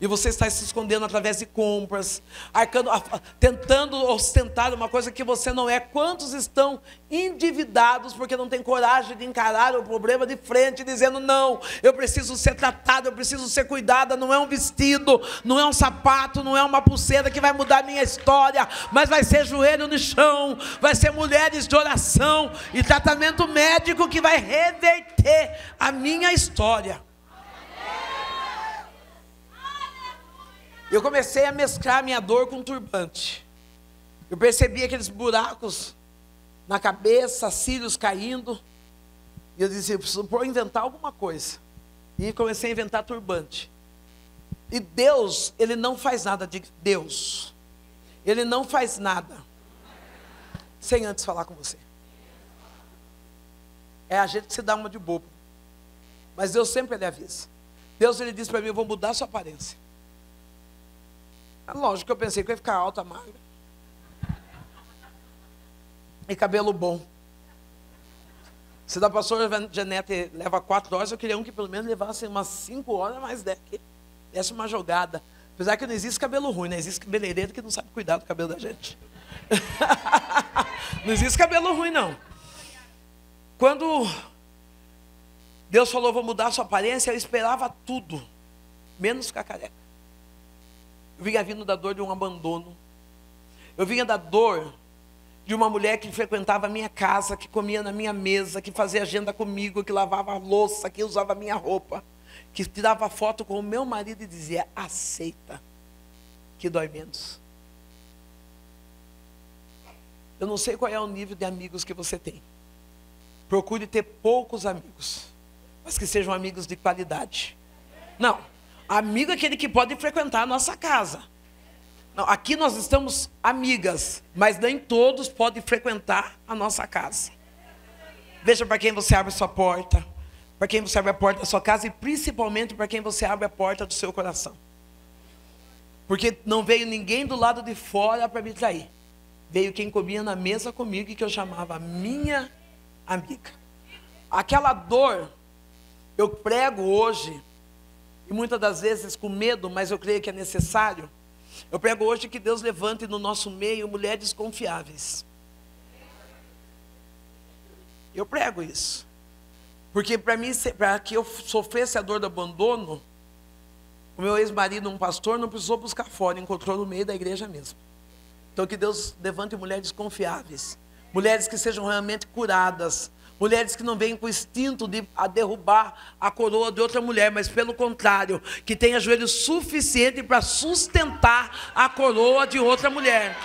E você está se escondendo através de compras, arcando, tentando ostentar uma coisa que você não é. Quantos estão endividados porque não tem coragem de encarar o problema de frente, dizendo, não, eu preciso ser tratada, eu preciso ser cuidada, não é um vestido, não é um sapato, não é uma pulseira que vai mudar a minha história, mas vai ser joelho no chão, vai ser mulheres de oração e tratamento médico que vai reverter a minha história. Eu comecei a mesclar minha dor com turbante. Eu percebi aqueles buracos na cabeça, cílios caindo. E eu disse, eu preciso inventar alguma coisa. E comecei a inventar turbante. E Deus, Ele não faz nada de Deus. Ele não faz nada sem antes falar com você. É a gente que se dá uma de bobo. Mas Deus sempre ele avisa. Deus ele diz para mim, eu vou mudar a sua aparência. É lógico que eu pensei que eu ia ficar alta, magra. E cabelo bom. Se da pastora Janete leva quatro horas, eu queria um que pelo menos levasse umas cinco horas, mas desse uma jogada. Apesar que não existe cabelo ruim, né? Existe cabeleireiro que não sabe cuidar do cabelo da gente. Não existe cabelo ruim, não. Quando Deus falou, vou mudar a sua aparência, eu esperava tudo, menos ficar careca. Eu vinha vindo da dor de um abandono. Eu vinha da dor de uma mulher que frequentava a minha casa, que comia na minha mesa, que fazia agenda comigo, que lavava a louça, que usava a minha roupa, que tirava foto com o meu marido e dizia, aceita, que dói menos. Eu não sei qual é o nível de amigos que você tem. Procure ter poucos amigos, mas que sejam amigos de qualidade. Não, amigo é aquele que pode frequentar a nossa casa. Não, aqui nós estamos amigas, mas nem todos podem frequentar a nossa casa. Veja para quem você abre a sua porta, para quem você abre a porta da sua casa e principalmente para quem você abre a porta do seu coração. Porque não veio ninguém do lado de fora para me trair. Veio quem comia na mesa comigo e que eu chamava minha amiga. Aquela dor, eu prego hoje, e muitas das vezes com medo, mas eu creio que é necessário. Eu prego hoje que Deus levante no nosso meio mulheres confiáveis. Eu prego isso. Porque para mim, para que eu sofresse a dor do abandono, o meu ex-marido, um pastor, não precisou buscar fora, encontrou no meio da igreja mesmo. Então que Deus levante mulheres confiáveis. Mulheres que sejam realmente curadas. Mulheres que não venham com o instinto de a derrubar a coroa de outra mulher, mas pelo contrário, que tenha joelho suficiente para sustentar a coroa de outra mulher.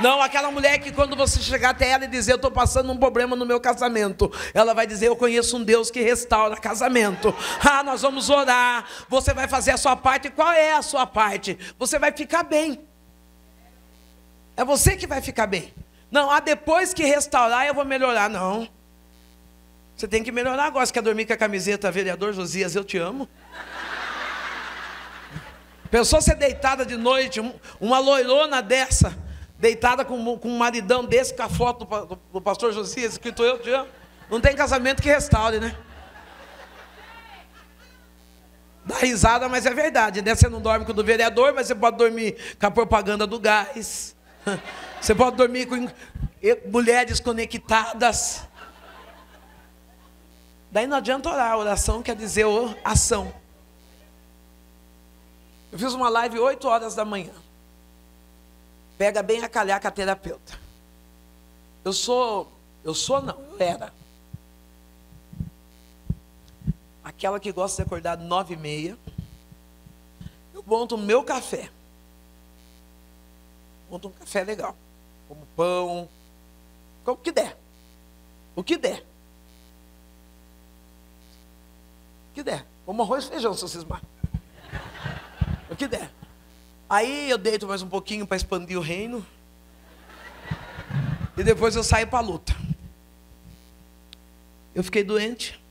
Não aquela mulher que quando você chegar até ela e dizer, eu estou passando um problema no meu casamento, ela vai dizer, eu conheço um Deus que restaura casamento. Ah, nós vamos orar, você vai fazer a sua parte. Qual é a sua parte? Você vai ficar bem. É você que vai ficar bem. Não, ah, depois que restaurar eu vou melhorar. Não. Você tem que melhorar agora. Você quer dormir com a camiseta, vereador Josias, eu te amo? Pensou ser deitada de noite, uma loirona dessa, deitada com, com um maridão desse, com a foto do, do, do pastor Josias, escrito eu te amo? Não tem casamento que restaure, né? Dá risada, mas é verdade, né? Você não dorme com o do vereador, mas você pode dormir com a propaganda do gás. Você pode dormir com mulheres conectadas. Daí não adianta orar. Oração quer dizer ação. Eu fiz uma live oito horas da manhã. Pega bem a calhar com a terapeuta. Eu sou... Eu sou não, eu era. Aquela que gosta de acordar nove e meia. Eu monto o meu café. Monto um café legal, como pão, como que der, o que der, o que der, como arroz e feijão, se eu cismar, o que der. Aí eu deito mais um pouquinho para expandir o reino, e depois eu saio para a luta. Eu fiquei doente,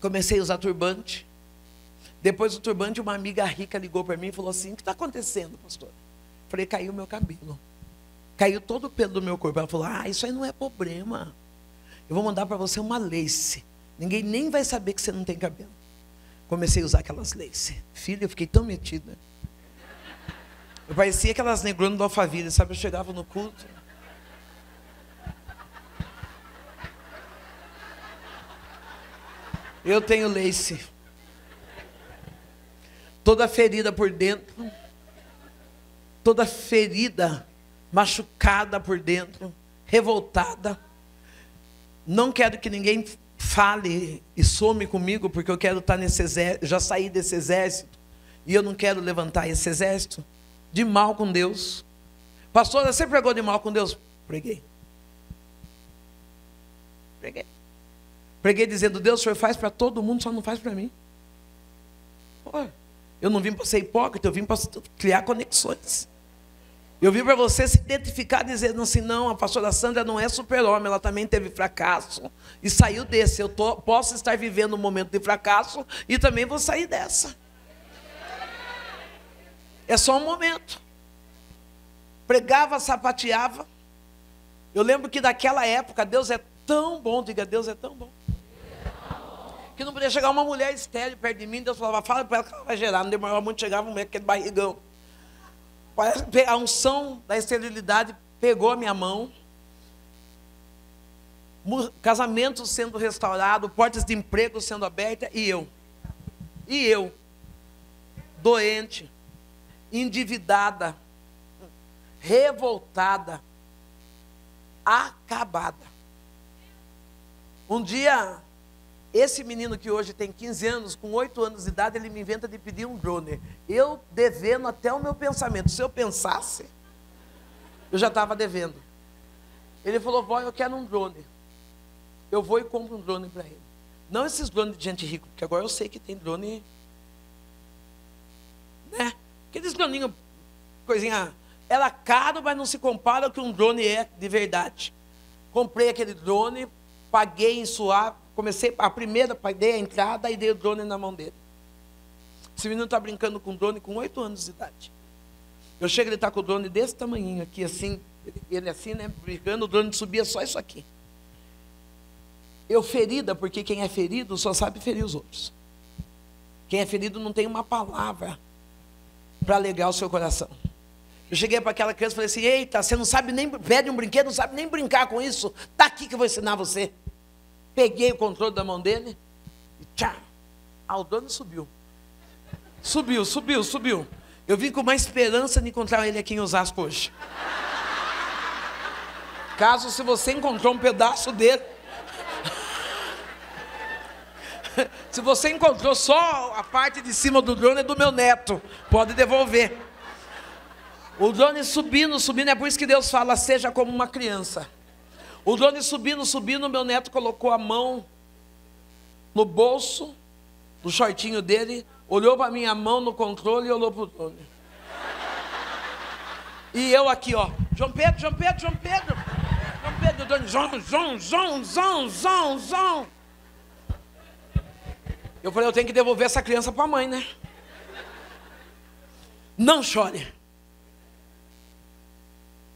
comecei a usar turbante. Depois do turbante, uma amiga rica ligou para mim e falou assim, o que está acontecendo, pastora? Falei, caiu o meu cabelo. Caiu todo o pelo do meu corpo. Ela falou, ah, isso aí não é problema. Eu vou mandar para você uma lace. Ninguém nem vai saber que você não tem cabelo. Comecei a usar aquelas lace. Filha, eu fiquei tão metida. Eu parecia aquelas negronas do Alphaville, sabe? Eu chegava no culto. Eu tenho lace. Toda ferida por dentro. Toda ferida, machucada por dentro, revoltada. Não quero que ninguém fale e some comigo, porque eu quero estar nesse exército, já saí desse exército, e eu não quero levantar esse exército de mal com Deus. Pastora, você pregou de mal com Deus? Preguei. Preguei. Preguei dizendo, Deus, o Senhor faz para todo mundo, só não faz para mim. Pô, Eu não vim para ser hipócrita, eu vim para criar conexões. Eu vim para você se identificar, dizendo assim, não, a pastora Sandra não é super-homem, ela também teve fracasso e saiu desse. Eu tô, posso estar vivendo um momento de fracasso e também vou sair dessa. É só um momento. Pregava, sapateava. Eu lembro que daquela época, Deus é tão bom, diga, Deus é tão bom, que não podia chegar uma mulher estéril perto de mim. Deus falava, fala para ela que ela vai gerar. Não demorava muito, chegava um moleque com aquele barrigão. A unção da esterilidade pegou a minha mão. Casamentos sendo restaurados, portas de emprego sendo abertas, e eu. E eu, doente, endividada, revoltada, acabada. Um dia, esse menino que hoje tem quinze anos, com oito anos de idade, ele me inventa de pedir um drone. Eu devendo até o meu pensamento. Se eu pensasse, eu já estava devendo. Ele falou, vó, eu quero um drone. Eu vou e compro um drone para ele. Não esses drones de gente rica, porque agora eu sei que tem drone, né? Aqueles droninhos, coisinha... Era caro, mas não se compara ao que um drone é de verdade. Comprei aquele drone, paguei em suar, comecei a primeira, paguei a entrada e dei o drone na mão dele. Esse menino está brincando com o drone com oito anos de idade. Eu chego, ele está com o drone desse tamanhinho aqui, assim, ele assim, né, brincando, o drone subia só isso aqui. Eu ferida, porque quem é ferido só sabe ferir os outros. Quem é ferido não tem uma palavra para alegar o seu coração. Eu cheguei para aquela criança e falei assim, eita, você não sabe nem, pede um brinquedo, não sabe nem brincar com isso, está aqui que eu vou ensinar você. Peguei o controle da mão dele e tchau, ah, o dono subiu, subiu, subiu, subiu. Eu vim com uma esperança de encontrar ele aqui em Osasco hoje. Caso se você encontrou um pedaço dele, se você encontrou só a parte de cima do drone é do meu neto, pode devolver. O drone subindo, subindo, é por isso que Deus fala, seja como uma criança. O drone subindo, subindo, meu neto colocou a mão no bolso do shortinho dele, olhou para a minha mão no controle e olhou para o drone. E eu aqui, ó, João Pedro, João Pedro, João Pedro, João Pedro, o drone, João, João, João, João, João, João. Eu falei, eu tenho que devolver essa criança para a mãe, né? Não chore.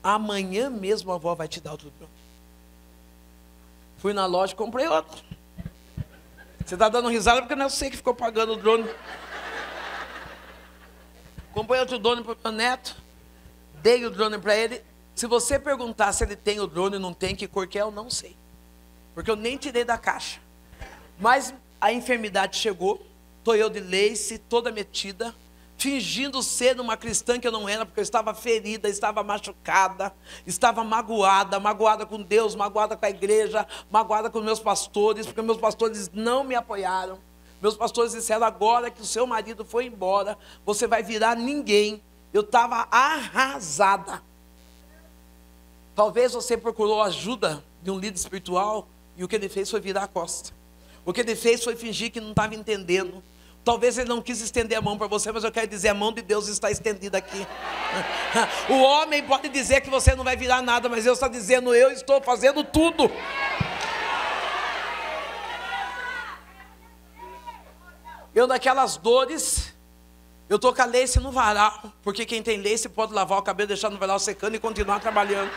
Amanhã mesmo a avó vai te dar outro drone. Fui na loja e comprei outro. Você está dando risada porque não é você que ficou pagando o drone. Comprei outro drone para o meu neto. Dei o drone para ele. Se você perguntar se ele tem o drone ou não tem, que cor que é, eu não sei. Porque eu nem tirei da caixa. Mas a enfermidade chegou. Estou eu de lace, toda metida, fingindo ser uma cristã que eu não era, porque eu estava ferida, estava machucada, estava magoada, magoada com Deus, magoada com a igreja, magoada com meus pastores, porque meus pastores não me apoiaram. Meus pastores disseram, agora que o seu marido foi embora, você vai virar ninguém. Eu estava arrasada. Talvez você procurou ajuda de um líder espiritual, e o que ele fez foi virar a costa. O que ele fez foi fingir que não estava entendendo. Talvez ele não quis estender a mão para você, mas eu quero dizer, a mão de Deus está estendida aqui. O homem pode dizer que você não vai virar nada, mas Deus está dizendo, eu estou fazendo tudo. Eu naquelas dores, eu estou com a lace no varal, porque quem tem lace pode lavar o cabelo, deixar no varal secando e continuar trabalhando.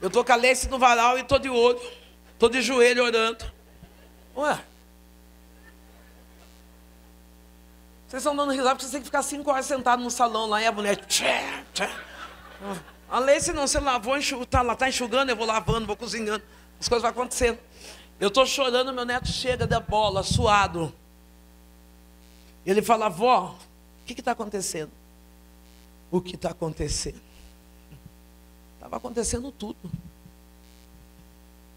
Eu estou com a lace no varal e estou de olho, estou de joelho orando. Ué... Vocês estão dando risada porque vocês têm que ficar cinco horas sentado no salão lá e a mulher... Tchê, tchê. A lace não, você lavou, está enxug... tá enxugando, eu vou lavando, vou cozinhando. As coisas vão acontecendo. Eu estou chorando, meu neto chega da bola, suado. Ele fala, vó, o que está acontecendo? O que está acontecendo? Estava acontecendo tudo.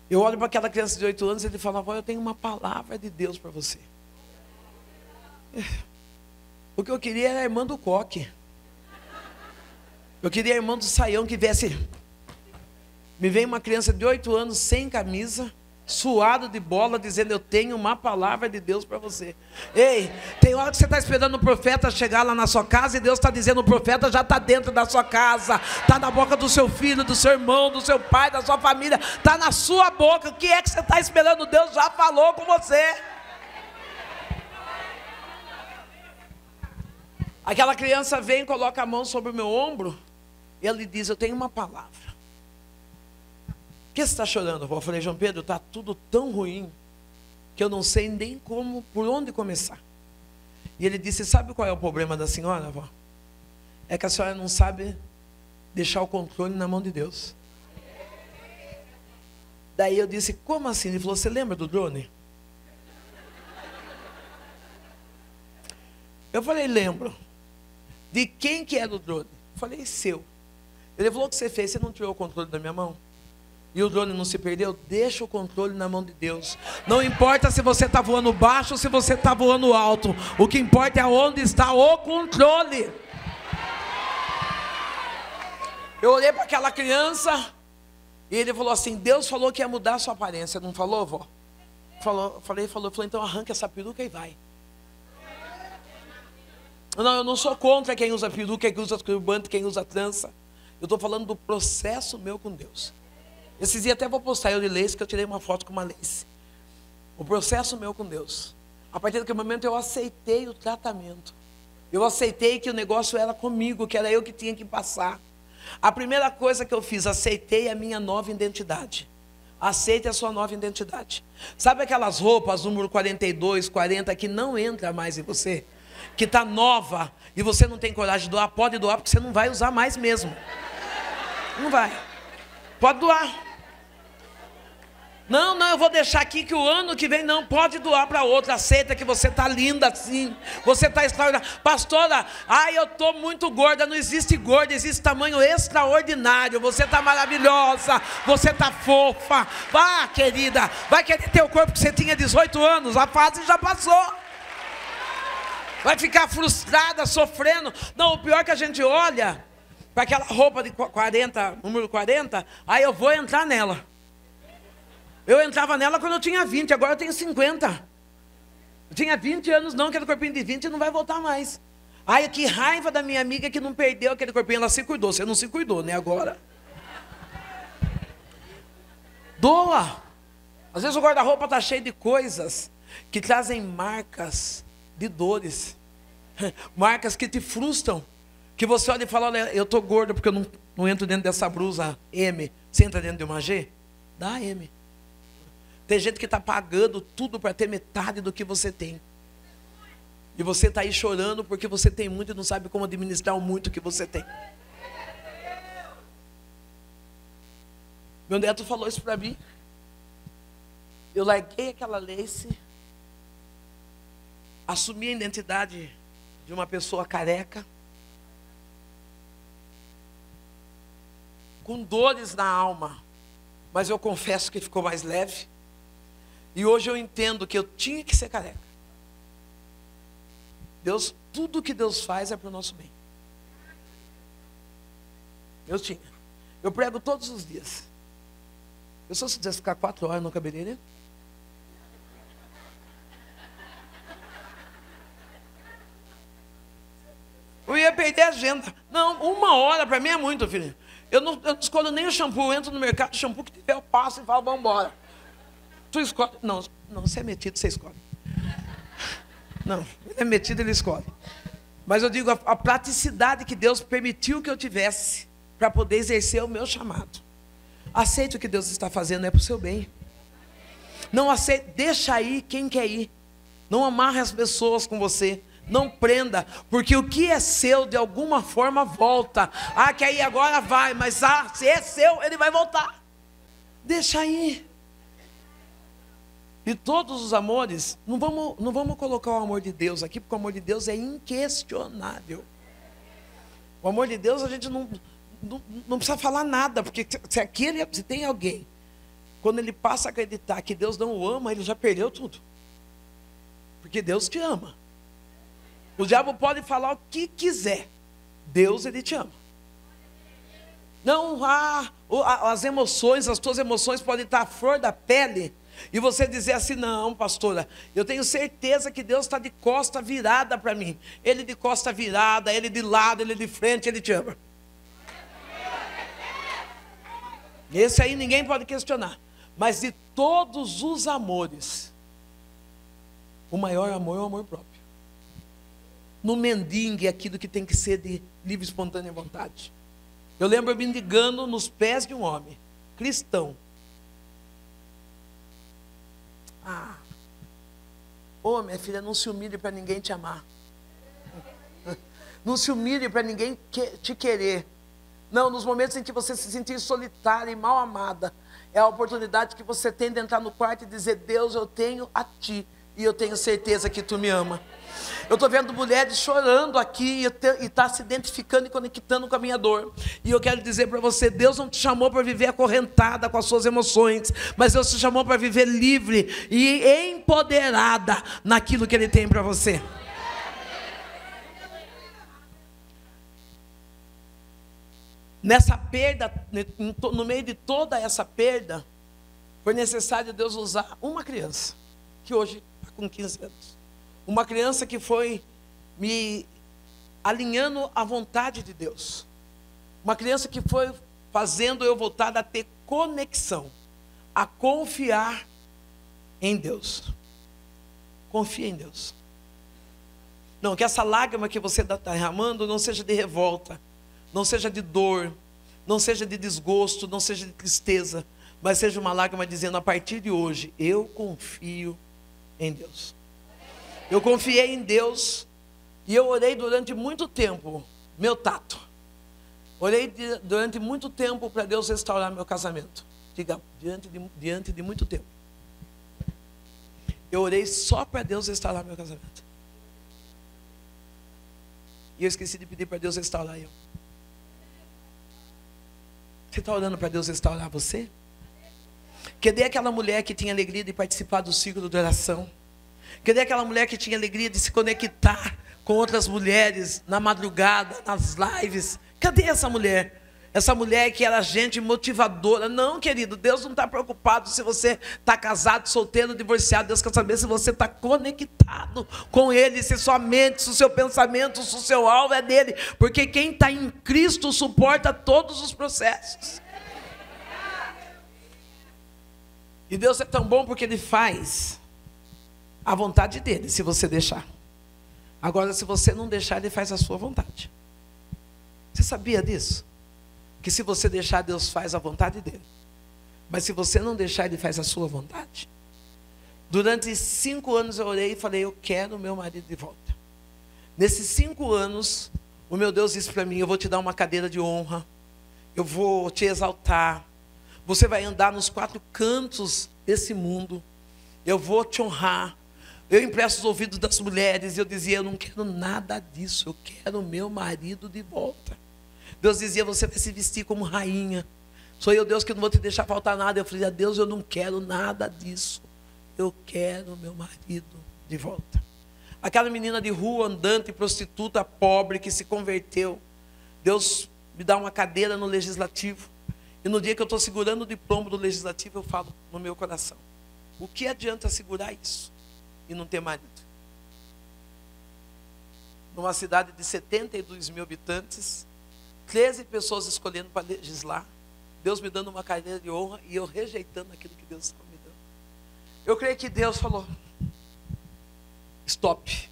Eu olho para aquela criança de oito anos e ele fala, vó, eu tenho uma palavra de Deus para você. O que eu queria era a irmã do coque. Eu queria a irmã do saião que viesse. Me vem uma criança de oito anos sem camisa, suado de bola, dizendo: eu tenho uma palavra de Deus para você. Ei, tem hora que você está esperando o profeta chegar lá na sua casa, e Deus está dizendo: o profeta já está dentro da sua casa, está na boca do seu filho, do seu irmão, do seu pai, da sua família, está na sua boca. O que é que você está esperando? Deus já falou com você. Aquela criança vem, coloca a mão sobre o meu ombro, e ele diz: eu tenho uma palavra. Por que você está chorando? Eu falei: João Pedro, está tudo tão ruim, que eu não sei nem como, por onde começar. E ele disse: sabe qual é o problema da senhora, avó? É que a senhora não sabe deixar o controle na mão de Deus. Daí eu disse: como assim? Ele falou: você lembra do drone? Eu falei: lembro. De quem que era o drone? Eu falei: seu. Ele falou: o que você fez? Você não tirou o controle da minha mão? E o drone não se perdeu? Deixa o controle na mão de Deus. Não importa se você está voando baixo ou se você está voando alto. O que importa é onde está o controle. Eu olhei para aquela criança e ele falou assim: Deus falou que ia mudar a sua aparência. Não falou, vó? Falou, falei, falou, falou, então arranca essa peruca e vai. Não, eu não sou contra quem usa peruca, quem usa turbante, quem usa trança. Eu estou falando do processo meu com Deus. Esses dias até vou postar eu de lace, que eu tirei uma foto com uma lace. O processo meu com Deus. A partir daquele momento eu aceitei o tratamento. Eu aceitei que o negócio era comigo, que era eu que tinha que passar. A primeira coisa que eu fiz, aceitei a minha nova identidade. Aceite a sua nova identidade. Sabe aquelas roupas, número quarenta e dois, quarenta, que não entra mais em você? Que está nova e você não tem coragem de doar? Pode doar, porque você não vai usar mais mesmo. Não vai. Pode doar. Não, não, eu vou deixar aqui que o ano que vem, não, pode doar para outra, aceita que você está linda assim, você está extraordinária. Pastora, ai, eu estou muito gorda. Não existe gorda, existe tamanho extraordinário, você está maravilhosa, você está fofa. Vá, querida, vai querer ter o corpo que você tinha dezoito anos, a fase já passou. Vai ficar frustrada, sofrendo. Não, o pior é que a gente olha para aquela roupa de quarenta, número quarenta, aí eu vou entrar nela. Eu entrava nela quando eu tinha vinte, agora eu tenho cinquenta. Eu tinha vinte anos, não, aquele corpinho de vinte não vai voltar mais. Ai, que raiva da minha amiga que não perdeu aquele corpinho, ela se cuidou. Você não se cuidou, né, agora? Doa! Às vezes o guarda-roupa está cheio de coisas que trazem marcas de dores. Marcas que te frustram. Que você olha e fala: olha, eu estou gorda porque eu não, não entro dentro dessa blusa M. Você entra dentro de uma G? Dá M. Tem gente que está pagando tudo para ter metade do que você tem. E você está aí chorando porque você tem muito e não sabe como administrar o muito que você tem. Meu neto falou isso para mim. Eu larguei aquela lace, assumi a identidade de uma pessoa careca, com dores na alma, mas eu confesso que ficou mais leve. E hoje eu entendo que eu tinha que ser careca. Deus, tudo que Deus faz é para o nosso bem. Eu tinha. Eu prego todos os dias. Eu só se pudesse ficar quatro horas no cabeleireiro. Eu ia perder a agenda. Não, uma hora para mim é muito, filho. Eu não, eu não escolho nem o shampoo. Eu entro no mercado, o shampoo que tiver eu passo e falo: vamos embora. Tu escolhe. Não, não, você é metido, você escolhe. Não, ele é metido, ele escolhe. Mas eu digo, a, a praticidade que Deus permitiu que eu tivesse para poder exercer o meu chamado. Aceite o que Deus está fazendo, é para o seu bem. Não aceite, deixa aí quem quer ir. Não amarre as pessoas com você. Não prenda, porque o que é seu, de alguma forma, volta. Ah, quer ir agora? Vai, mas ah, se é seu, ele vai voltar. Deixa aí. E todos os amores, não vamos, não vamos colocar o amor de Deus aqui, porque o amor de Deus é inquestionável. O amor de Deus a gente não, não, não precisa falar nada, porque se, aquele, se tem alguém, quando ele passa a acreditar que Deus não o ama, ele já perdeu tudo. Porque Deus te ama. O diabo pode falar o que quiser, Deus, ele te ama. Não, ah, as emoções, as tuas emoções podem estar à flor da pele, E você dizer assim: não, pastora, eu tenho certeza que Deus está de costa virada para mim. Ele de costa virada, ele de lado, ele de frente, ele te ama. Esse aí ninguém pode questionar. Mas de todos os amores, o maior amor é o amor próprio. Não mendigue aquilo que tem que ser de livre e espontânea vontade. Eu lembro me mendigando nos pés de um homem cristão. Ah, ô oh, minha filha, não se humilhe para ninguém te amar. Não se humilhe para ninguém que, te querer. Não, nos momentos em que você se sentir solitária e mal amada, é a oportunidade que você tem de entrar no quarto e dizer: Deus, eu tenho a ti e eu tenho certeza que tu me ama. Eu estou vendo mulheres chorando aqui e está se identificando e conectando com a minha dor. E eu quero dizer para você: Deus não te chamou para viver acorrentada com as suas emoções, mas Deus te chamou para viver livre e empoderada naquilo que Ele tem para você. Nessa perda, no meio de toda essa perda, foi necessário Deus usar uma criança, que hoje está com quinze anos. Uma criança que foi me alinhando à vontade de Deus. Uma criança que foi fazendo eu voltar a ter conexão, a confiar em Deus. Confia em Deus. Não, que essa lágrima que você está derramando não seja de revolta, não seja de dor, não seja de desgosto, não seja de tristeza, mas seja uma lágrima dizendo: a partir de hoje, eu confio em Deus. Eu confiei em Deus e eu orei durante muito tempo, meu tato. Orei de, durante muito tempo para Deus restaurar meu casamento. Diga, diante de, diante de muito tempo. Eu orei só para Deus restaurar meu casamento. E eu esqueci de pedir para Deus restaurar eu. Você está orando para Deus restaurar você? Cadê aquela mulher que tinha alegria de participar do ciclo de oração? Cadê aquela mulher que tinha alegria de se conectar com outras mulheres na madrugada, nas lives? Cadê essa mulher? Essa mulher que era gente motivadora. Não, querido, Deus não está preocupado se você está casado, solteiro, divorciado. Deus quer saber se você está conectado com Ele, se sua mente, se o seu pensamento, se o seu alvo é dele. Porque quem está em Cristo suporta todos os processos. E Deus é tão bom porque Ele faz a vontade dele, se você deixar. Agora, se você não deixar, ele faz a sua vontade. Você sabia disso? Que se você deixar, Deus faz a vontade dele. Mas se você não deixar, ele faz a sua vontade. Durante cinco anos eu orei e falei: eu quero o meu marido de volta. Nesses cinco anos, o meu Deus disse para mim: eu vou te dar uma cadeira de honra, eu vou te exaltar, você vai andar nos quatro cantos desse mundo, eu vou te honrar. Eu empresto os ouvidos das mulheres, e eu dizia: eu não quero nada disso, eu quero o meu marido de volta. Deus dizia: você vai se vestir como rainha. Sou eu, Deus, que não vou te deixar faltar nada. Eu falei: a Deus, eu não quero nada disso, eu quero o meu marido de volta. Aquela menina de rua, andante, prostituta, pobre, que se converteu, Deus me dá uma cadeira no legislativo, e no dia que eu estou segurando o diploma do legislativo, eu falo no meu coração: o que adianta segurar isso e não ter marido? Numa cidade de setenta e dois mil habitantes, treze pessoas escolhendo para legislar, Deus me dando uma cadeira de honra e eu rejeitando aquilo que Deus estava me dando. Eu creio que Deus falou: stop.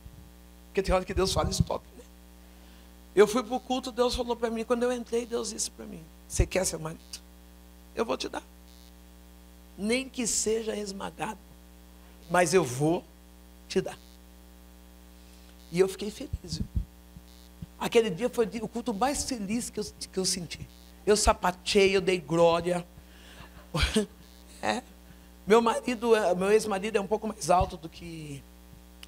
Porque tem hora que Deus fala stop, né? Eu fui para o culto, Deus falou para mim, quando eu entrei, Deus disse para mim: você quer ser marido? Eu vou te dar. Nem que seja esmagado, mas eu vou te dar. E eu fiquei feliz, viu? Aquele dia foi o culto mais feliz que eu, que eu senti. Eu sapateei, eu dei glória. É. Meu marido, meu ex-marido é um pouco mais alto do que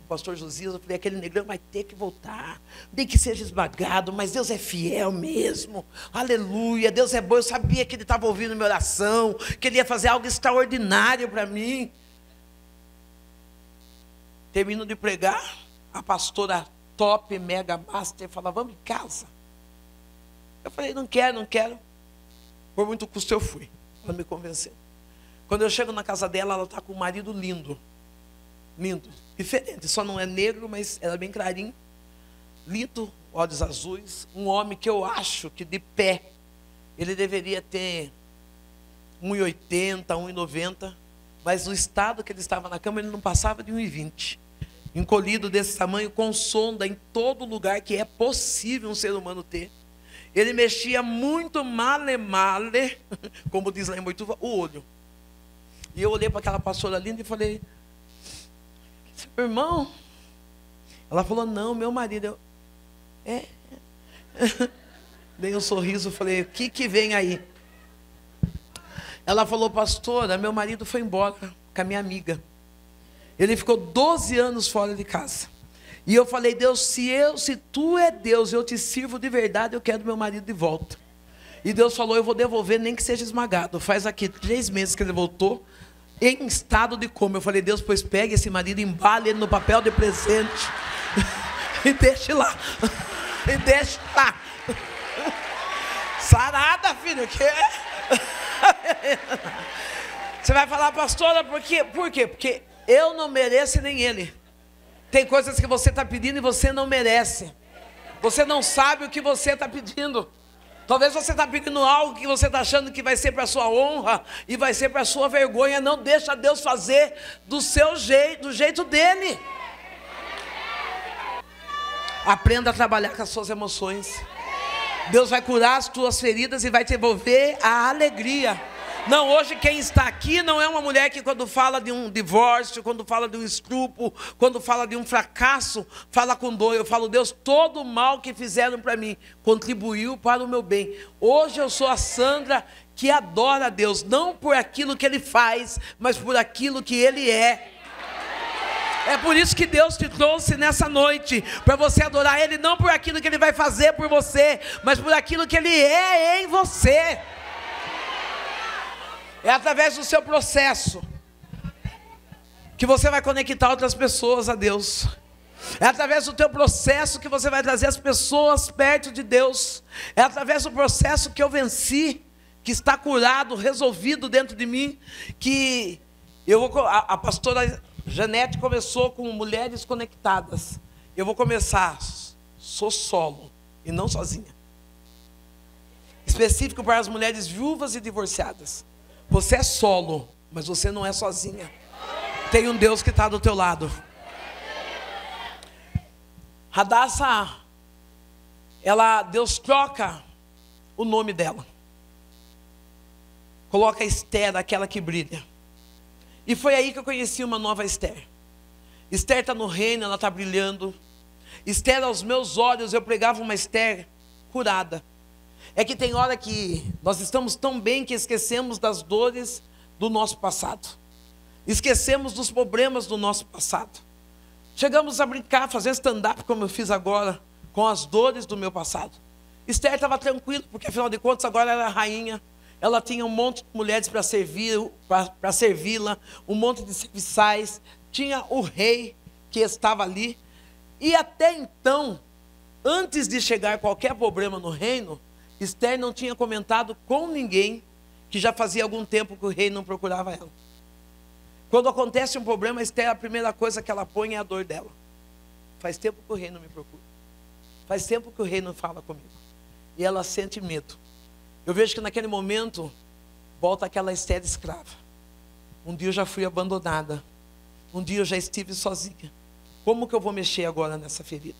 o pastor Josias. Eu falei: aquele negrão vai ter que voltar, nem que seja esmagado, mas Deus é fiel mesmo. Aleluia, Deus é bom. Eu sabia que ele estava ouvindo minha oração, que ele ia fazer algo extraordinário para mim. Termino de pregar, a pastora top, mega master, fala: vamos em casa. Eu falei: não quero, não quero. Por muito custo eu fui. Ela me convenceu. Quando eu chego na casa dela, ela está com um marido lindo. Lindo. Diferente, só não é negro, mas ela é bem clarinho. Lindo, olhos azuis. Um homem que eu acho que de pé, ele deveria ter um e oitenta, um e noventa. Mas no estado que ele estava na cama, ele não passava de um e vinte. Encolhido desse tamanho, com sonda em todo lugar que é possível um ser humano ter. Ele mexia muito male male, como diz lá em Boituva, o olho. E eu olhei para aquela pastora linda e falei, seu irmão? Ela falou, não, meu marido. Eu, é. Dei um sorriso e falei, o que que vem aí? Ela falou, pastora, meu marido foi embora com a minha amiga. Ele ficou doze anos fora de casa. E eu falei, Deus, se eu, se tu é Deus, eu te sirvo de verdade, eu quero meu marido de volta. E Deus falou, eu vou devolver, nem que seja esmagado. Faz aqui três meses que ele voltou, em estado de coma. Eu falei, Deus, pois pegue esse marido, embale ele no papel de presente. E deixe lá. E deixe lá. Sarada, filho, o quê? Você vai falar, pastora, por quê? Por quê? Porque eu não mereço nem ele. Tem coisas que você está pedindo e você não merece. Você não sabe o que você está pedindo. Talvez você está pedindo algo que você está achando que vai ser para a sua honra e vai ser para a sua vergonha. Não deixa Deus fazer do seu jeito, do jeito dele. Aprenda a trabalhar com as suas emoções. Deus vai curar as tuas feridas e vai te devolver a alegria. Não, hoje quem está aqui não é uma mulher que quando fala de um divórcio, quando fala de um estupro, quando fala de um fracasso, fala com dor. Eu falo, Deus, todo o mal que fizeram para mim contribuiu para o meu bem. Hoje eu sou a Sandra que adora a Deus, não por aquilo que Ele faz, mas por aquilo que Ele é. É por isso que Deus te trouxe nessa noite, para você adorar Ele, não por aquilo que Ele vai fazer por você, mas por aquilo que Ele é em você. É através do seu processo que você vai conectar outras pessoas a Deus. É através do teu processo que você vai trazer as pessoas perto de Deus. É através do processo que eu venci, que está curado, resolvido dentro de mim, que eu vou, a, a pastora Janete começou com mulheres conectadas. Eu vou começar, sou solo e não sozinha. Específico para as mulheres viúvas e divorciadas. Você é solo, mas você não é sozinha. Tem um Deus que está do teu lado. Hadassah, ela, Deus troca o nome dela. Coloca Esther, aquela que brilha. E foi aí que eu conheci uma nova Esther. Esther está no reino, ela está brilhando. Esther, aos meus olhos, eu pregava uma Esther curada. É que tem hora que nós estamos tão bem que esquecemos das dores do nosso passado. Esquecemos dos problemas do nosso passado. Chegamos a brincar, fazer stand-up como eu fiz agora, com as dores do meu passado. Esther estava tranquila, porque afinal de contas agora era rainha. Ela tinha um monte de mulheres para servir, para servi-la, um monte de serviçais. Tinha o rei que estava ali. E até então, antes de chegar qualquer problema no reino, Esther não tinha comentado com ninguém que já fazia algum tempo que o rei não procurava ela. Quando acontece um problema, Esther, a primeira coisa que ela põe é a dor dela. Faz tempo que o rei não me procura. Faz tempo que o rei não fala comigo. E ela sente medo. Eu vejo que naquele momento, volta aquela Esther escrava. Um dia eu já fui abandonada. Um dia eu já estive sozinha. Como que eu vou mexer agora nessa ferida?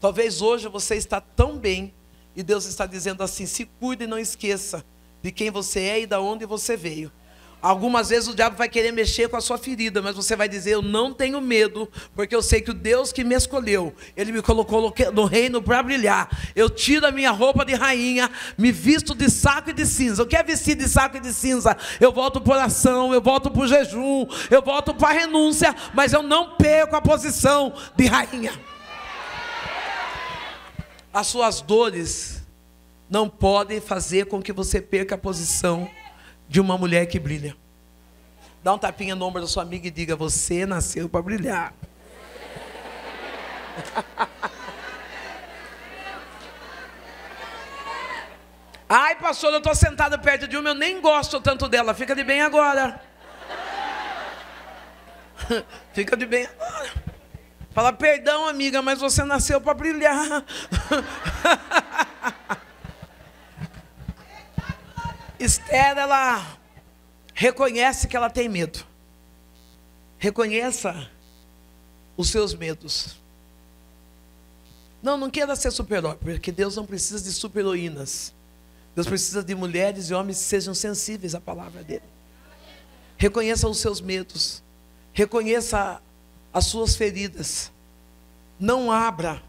Talvez hoje você está tão bem, e Deus está dizendo assim, se cuide e não esqueça de quem você é e de onde você veio. Algumas vezes o diabo vai querer mexer com a sua ferida, mas você vai dizer, eu não tenho medo, porque eu sei que o Deus que me escolheu, Ele me colocou no reino para brilhar. Eu tiro a minha roupa de rainha, me visto de saco e de cinza. O que é vestir de saco e de cinza? Eu volto para a oração, eu volto para o jejum, eu volto para a renúncia, mas eu não perco a posição de rainha. As suas dores não podem fazer com que você perca a posição de uma mulher que brilha. Dá um tapinha no ombro da sua amiga e diga, você nasceu para brilhar. Ai, pastor, eu estou sentada perto de uma, eu nem gosto tanto dela, fica de bem agora. Fica de bem agora. Fala, perdão, amiga, mas você nasceu para brilhar. Esther, ela reconhece que ela tem medo. Reconheça os seus medos. Não, não queira ser super-herói, porque Deus não precisa de super-heroínas. Deus precisa de mulheres e homens que sejam sensíveis à palavra dele. Reconheça os seus medos. Reconheça as suas feridas. Não abra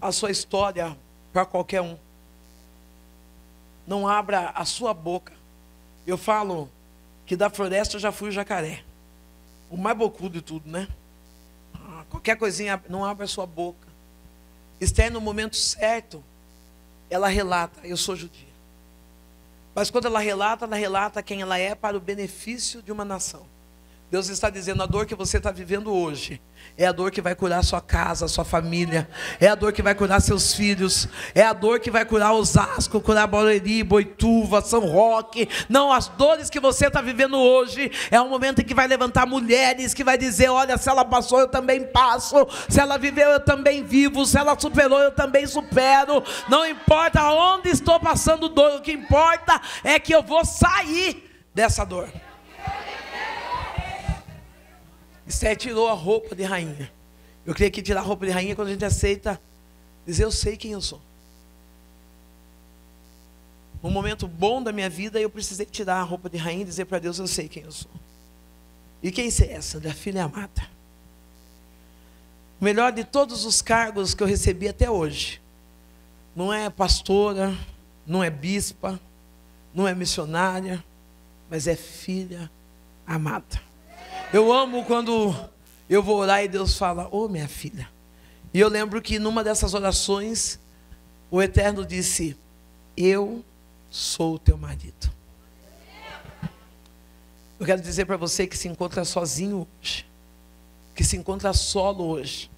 a sua história para qualquer um. Não abra a sua boca. Eu falo que da floresta eu já fui o jacaré. O mais bocudo de tudo, né? Ah, qualquer coisinha, não abra a sua boca. Esther, no momento certo, ela relata, eu sou judia. Mas quando ela relata, ela relata quem ela é para o benefício de uma nação. Deus está dizendo, a dor que você está vivendo hoje é a dor que vai curar sua casa, sua família, é a dor que vai curar seus filhos, é a dor que vai curar Osasco, curar Bauerí, Boituva, São Roque. Não, as dores que você está vivendo hoje é um momento em que vai levantar mulheres, que vai dizer, olha, se ela passou, eu também passo, se ela viveu, eu também vivo, se ela superou, eu também supero. Não importa onde estou passando dor, o que importa é que eu vou sair dessa dor. Esther tirou a roupa de rainha. Eu creio que tirar a roupa de rainha é quando a gente aceita dizer, eu sei quem eu sou. Um momento bom da minha vida, eu precisei tirar a roupa de rainha e dizer para Deus, eu sei quem eu sou. E quem é essa? Da filha amada. O melhor de todos os cargos que eu recebi até hoje. Não é pastora, não é bispa, não é missionária, mas é filha amada. Eu amo quando eu vou orar e Deus fala, ô, minha filha. E eu lembro que numa dessas orações, o Eterno disse, eu sou o teu marido. Eu quero dizer para você que se encontra sozinho hoje, que se encontra solo hoje,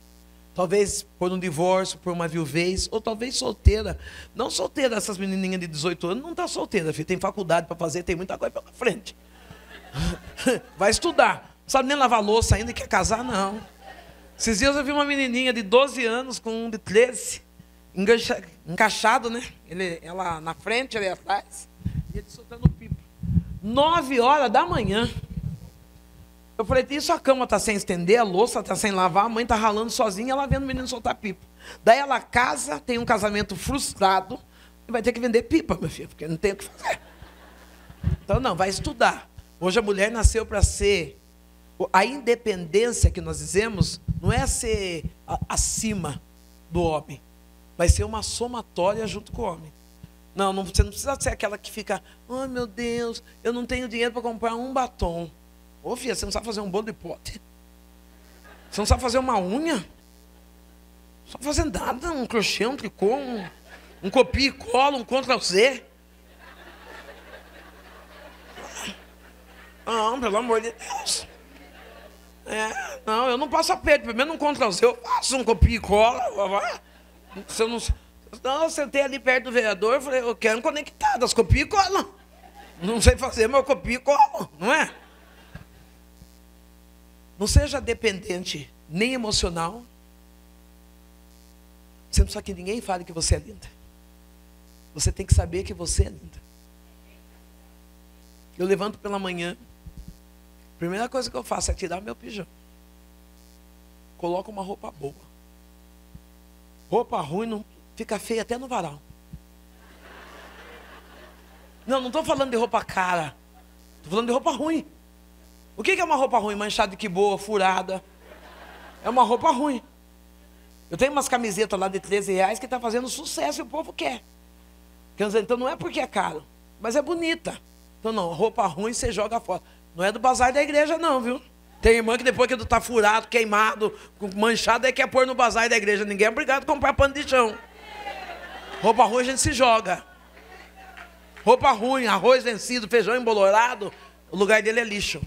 talvez por um divórcio, por uma viuvez, ou talvez solteira. Não solteira, essas menininhas de dezoito anos, não está solteira, filho. Tem faculdade para fazer, tem muita coisa pela frente. Vai estudar. Não sabe nem lavar louça ainda e quer casar, não. Esses dias eu vi uma menininha de doze anos com um de treze, engancha, encaixado, né? Ele, ela na frente, ele atrás, e ele soltando pipa. nove horas da manhã. Eu falei, isso a cama está sem estender, a louça está sem lavar, a mãe está ralando sozinha, ela vendo o menino soltar pipa. Daí ela casa, tem um casamento frustrado, e vai ter que vender pipa, meu filho, porque não tem o que fazer. Então, não, vai estudar. Hoje a mulher nasceu para ser... A independência que nós dizemos não é ser acima do homem, vai ser uma somatória junto com o homem. Não, não, você não precisa ser aquela que fica, ai, meu Deus, eu não tenho dinheiro para comprar um batom. Ô, filha, você não sabe fazer um bolo de pote? Você não sabe fazer uma unha? Não sabe fazer nada, um crochê, um tricô, um, um copia e cola, um control zê. Não, pelo amor de Deus. É, não, eu não passo a peito, pelo menos um control zê, eu faço um copia e cola. Se eu não, não, eu sentei ali perto do vereador, eu falei, eu quero Conectadas, copia e cola. Não sei fazer, mas eu copia e cola, não é? Não seja dependente, nem emocional. Você não precisa que ninguém fale que você é linda. Você tem que saber que você é linda. Eu levanto pela manhã, a primeira coisa que eu faço é tirar meu pijama. Coloco uma roupa boa. Roupa ruim não fica feia até no varal. Não, não estou falando de roupa cara. Estou falando de roupa ruim. O que é uma roupa ruim? Manchada de que boa, furada. É uma roupa ruim. Eu tenho umas camisetas lá de treze reais que está fazendo sucesso e o povo quer. Quer dizer, então não é porque é caro, mas é bonita. Então não, roupa ruim você joga fora. Não é do bazar da igreja não, viu? Tem irmã que depois que está furado, queimado, manchado, aí quer pôr no bazar da igreja. Ninguém é obrigado a comprar pano de chão. Roupa ruim a gente se joga. Roupa ruim, arroz vencido, feijão embolorado, o lugar dele é lixo.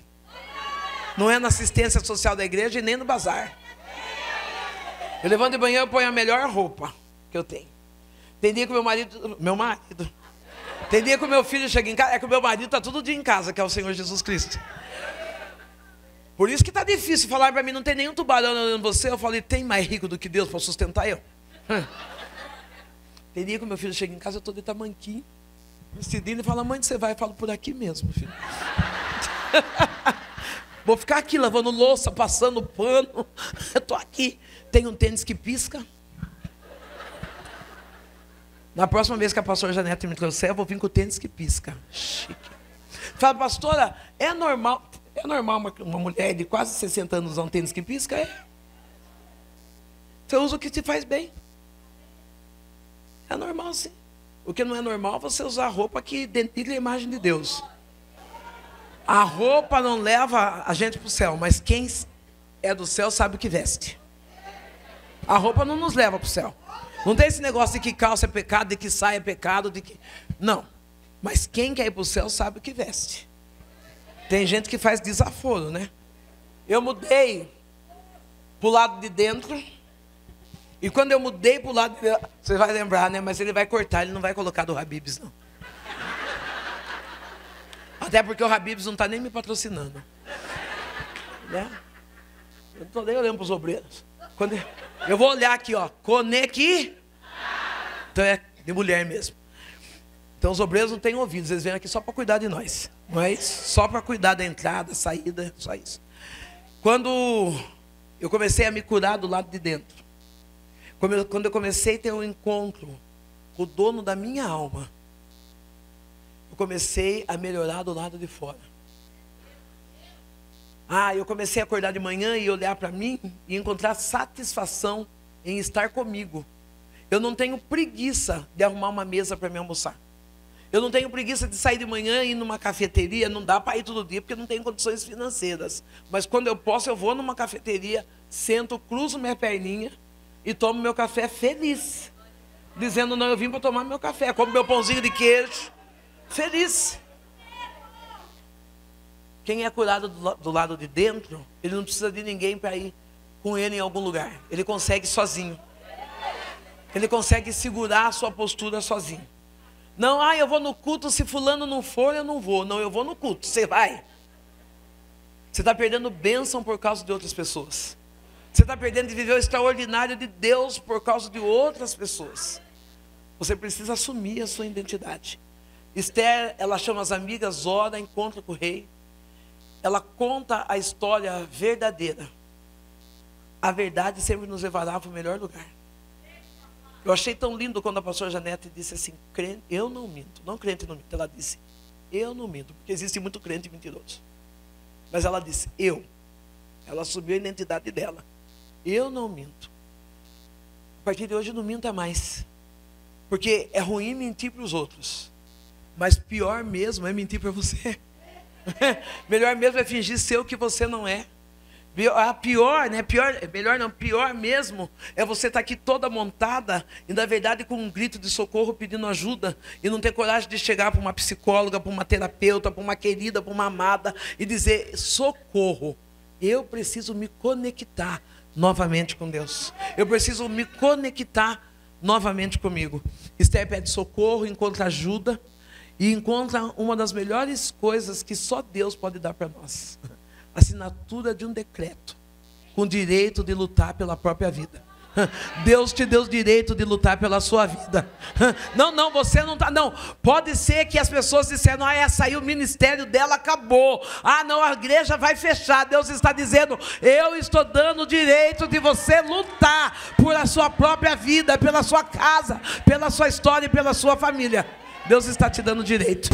Não é na assistência social da igreja e nem no bazar. Eu levanto de manhã, eu ponho a melhor roupa que eu tenho. Tem dia que meu marido... Meu marido... Tem dia que o meu filho chega em casa, é que o meu marido está todo dia em casa, que é o Senhor Jesus Cristo. Por isso que está difícil falar para mim, não tem nenhum tubarão olhando você. Eu falei, tem mais rico do que Deus para sustentar eu? Tem dia que meu filho chega em casa, eu estou de tamanquinho, vestido, e fala, mãe, você vai? Eu falo, por aqui mesmo, filho. Vou ficar aqui lavando louça, passando pano. Eu estou aqui. Tem um tênis que pisca. Na próxima vez que a pastora Janete me trouxer, eu vou vir com o tênis que pisca. Chique. Fala, pastora, é normal... É normal uma, uma mulher de quase sessenta anos usar um tênis que pisca? É. Você usa o que te faz bem. É normal, sim. O que não é normal é você usar roupa que denigre a imagem de Deus. A roupa não leva a gente para o céu, mas quem é do céu sabe o que veste. A roupa não nos leva para o céu. Não tem esse negócio de que calça é pecado, de que saia é pecado, de que... Não. Mas quem quer ir para o céu sabe o que veste. Tem gente que faz desaforo, né? Eu mudei para o lado de dentro. E quando eu mudei para o lado de dentro... Você vai lembrar, né? Mas ele vai cortar, ele não vai colocar do Habib's, não. Até porque o Habib's não está nem me patrocinando. Né? Eu não estou nem olhando para os obreiros. Quando eu... eu vou olhar aqui, ó. Conectadas. Então é de mulher mesmo. Então os obreiros não têm ouvidos, eles vêm aqui só para cuidar de nós. Mas só para cuidar da entrada, saída, só isso. Quando eu comecei a me curar do lado de dentro, quando eu comecei a ter um encontro com o dono da minha alma, eu comecei a melhorar do lado de fora. Ah, eu comecei a acordar de manhã e olhar para mim e encontrar satisfação em estar comigo. Eu não tenho preguiça de arrumar uma mesa para me almoçar. Eu não tenho preguiça de sair de manhã e ir numa cafeteria. Não dá para ir todo dia, porque não tenho condições financeiras. Mas quando eu posso, eu vou numa cafeteria, sento, cruzo minha perninha e tomo meu café feliz. Dizendo, não, eu vim para tomar meu café. Como meu pãozinho de queijo. Feliz. Quem é curado do lado de dentro, ele não precisa de ninguém para ir com ele em algum lugar. Ele consegue sozinho. Ele consegue segurar a sua postura sozinho. Não, ah, eu vou no culto, se fulano não for, eu não vou. Não, eu vou no culto, você vai. Você está perdendo bênção por causa de outras pessoas. Você está perdendo de viver o extraordinário de Deus por causa de outras pessoas. Você precisa assumir a sua identidade. Esther, ela chama as amigas, ora, encontra com o rei. Ela conta a história verdadeira. A verdade sempre nos levará para o melhor lugar. Eu achei tão lindo quando a pastora Janete disse assim, eu não minto, não crente não minto, ela disse, eu não minto, porque existe muito crente mentiroso. Mas ela disse, eu, ela assumiu a identidade dela, eu não minto. A partir de hoje não minta mais, porque é ruim mentir para os outros, mas pior mesmo é mentir para você. Melhor mesmo é fingir ser o que você não é. A pior, né? Pior, melhor não, pior mesmo é você estar aqui toda montada e na verdade com um grito de socorro pedindo ajuda e não ter coragem de chegar para uma psicóloga, para uma terapeuta, para uma querida, para uma amada e dizer socorro, eu preciso me conectar novamente com Deus, eu preciso me conectar novamente comigo. Esther pede socorro, encontra ajuda e encontra uma das melhores coisas que só Deus pode dar para nós. Assinatura de um decreto, com direito de lutar pela própria vida. Deus te deu o direito de lutar pela sua vida. Não, não, você não está, não. Pode ser que as pessoas disseram, ah, essa aí o ministério dela acabou. Ah, não, a igreja vai fechar. Deus está dizendo, eu estou dando o direito de você lutar pela sua própria vida, pela sua casa, pela sua história e pela sua família. Deus está te dando direito.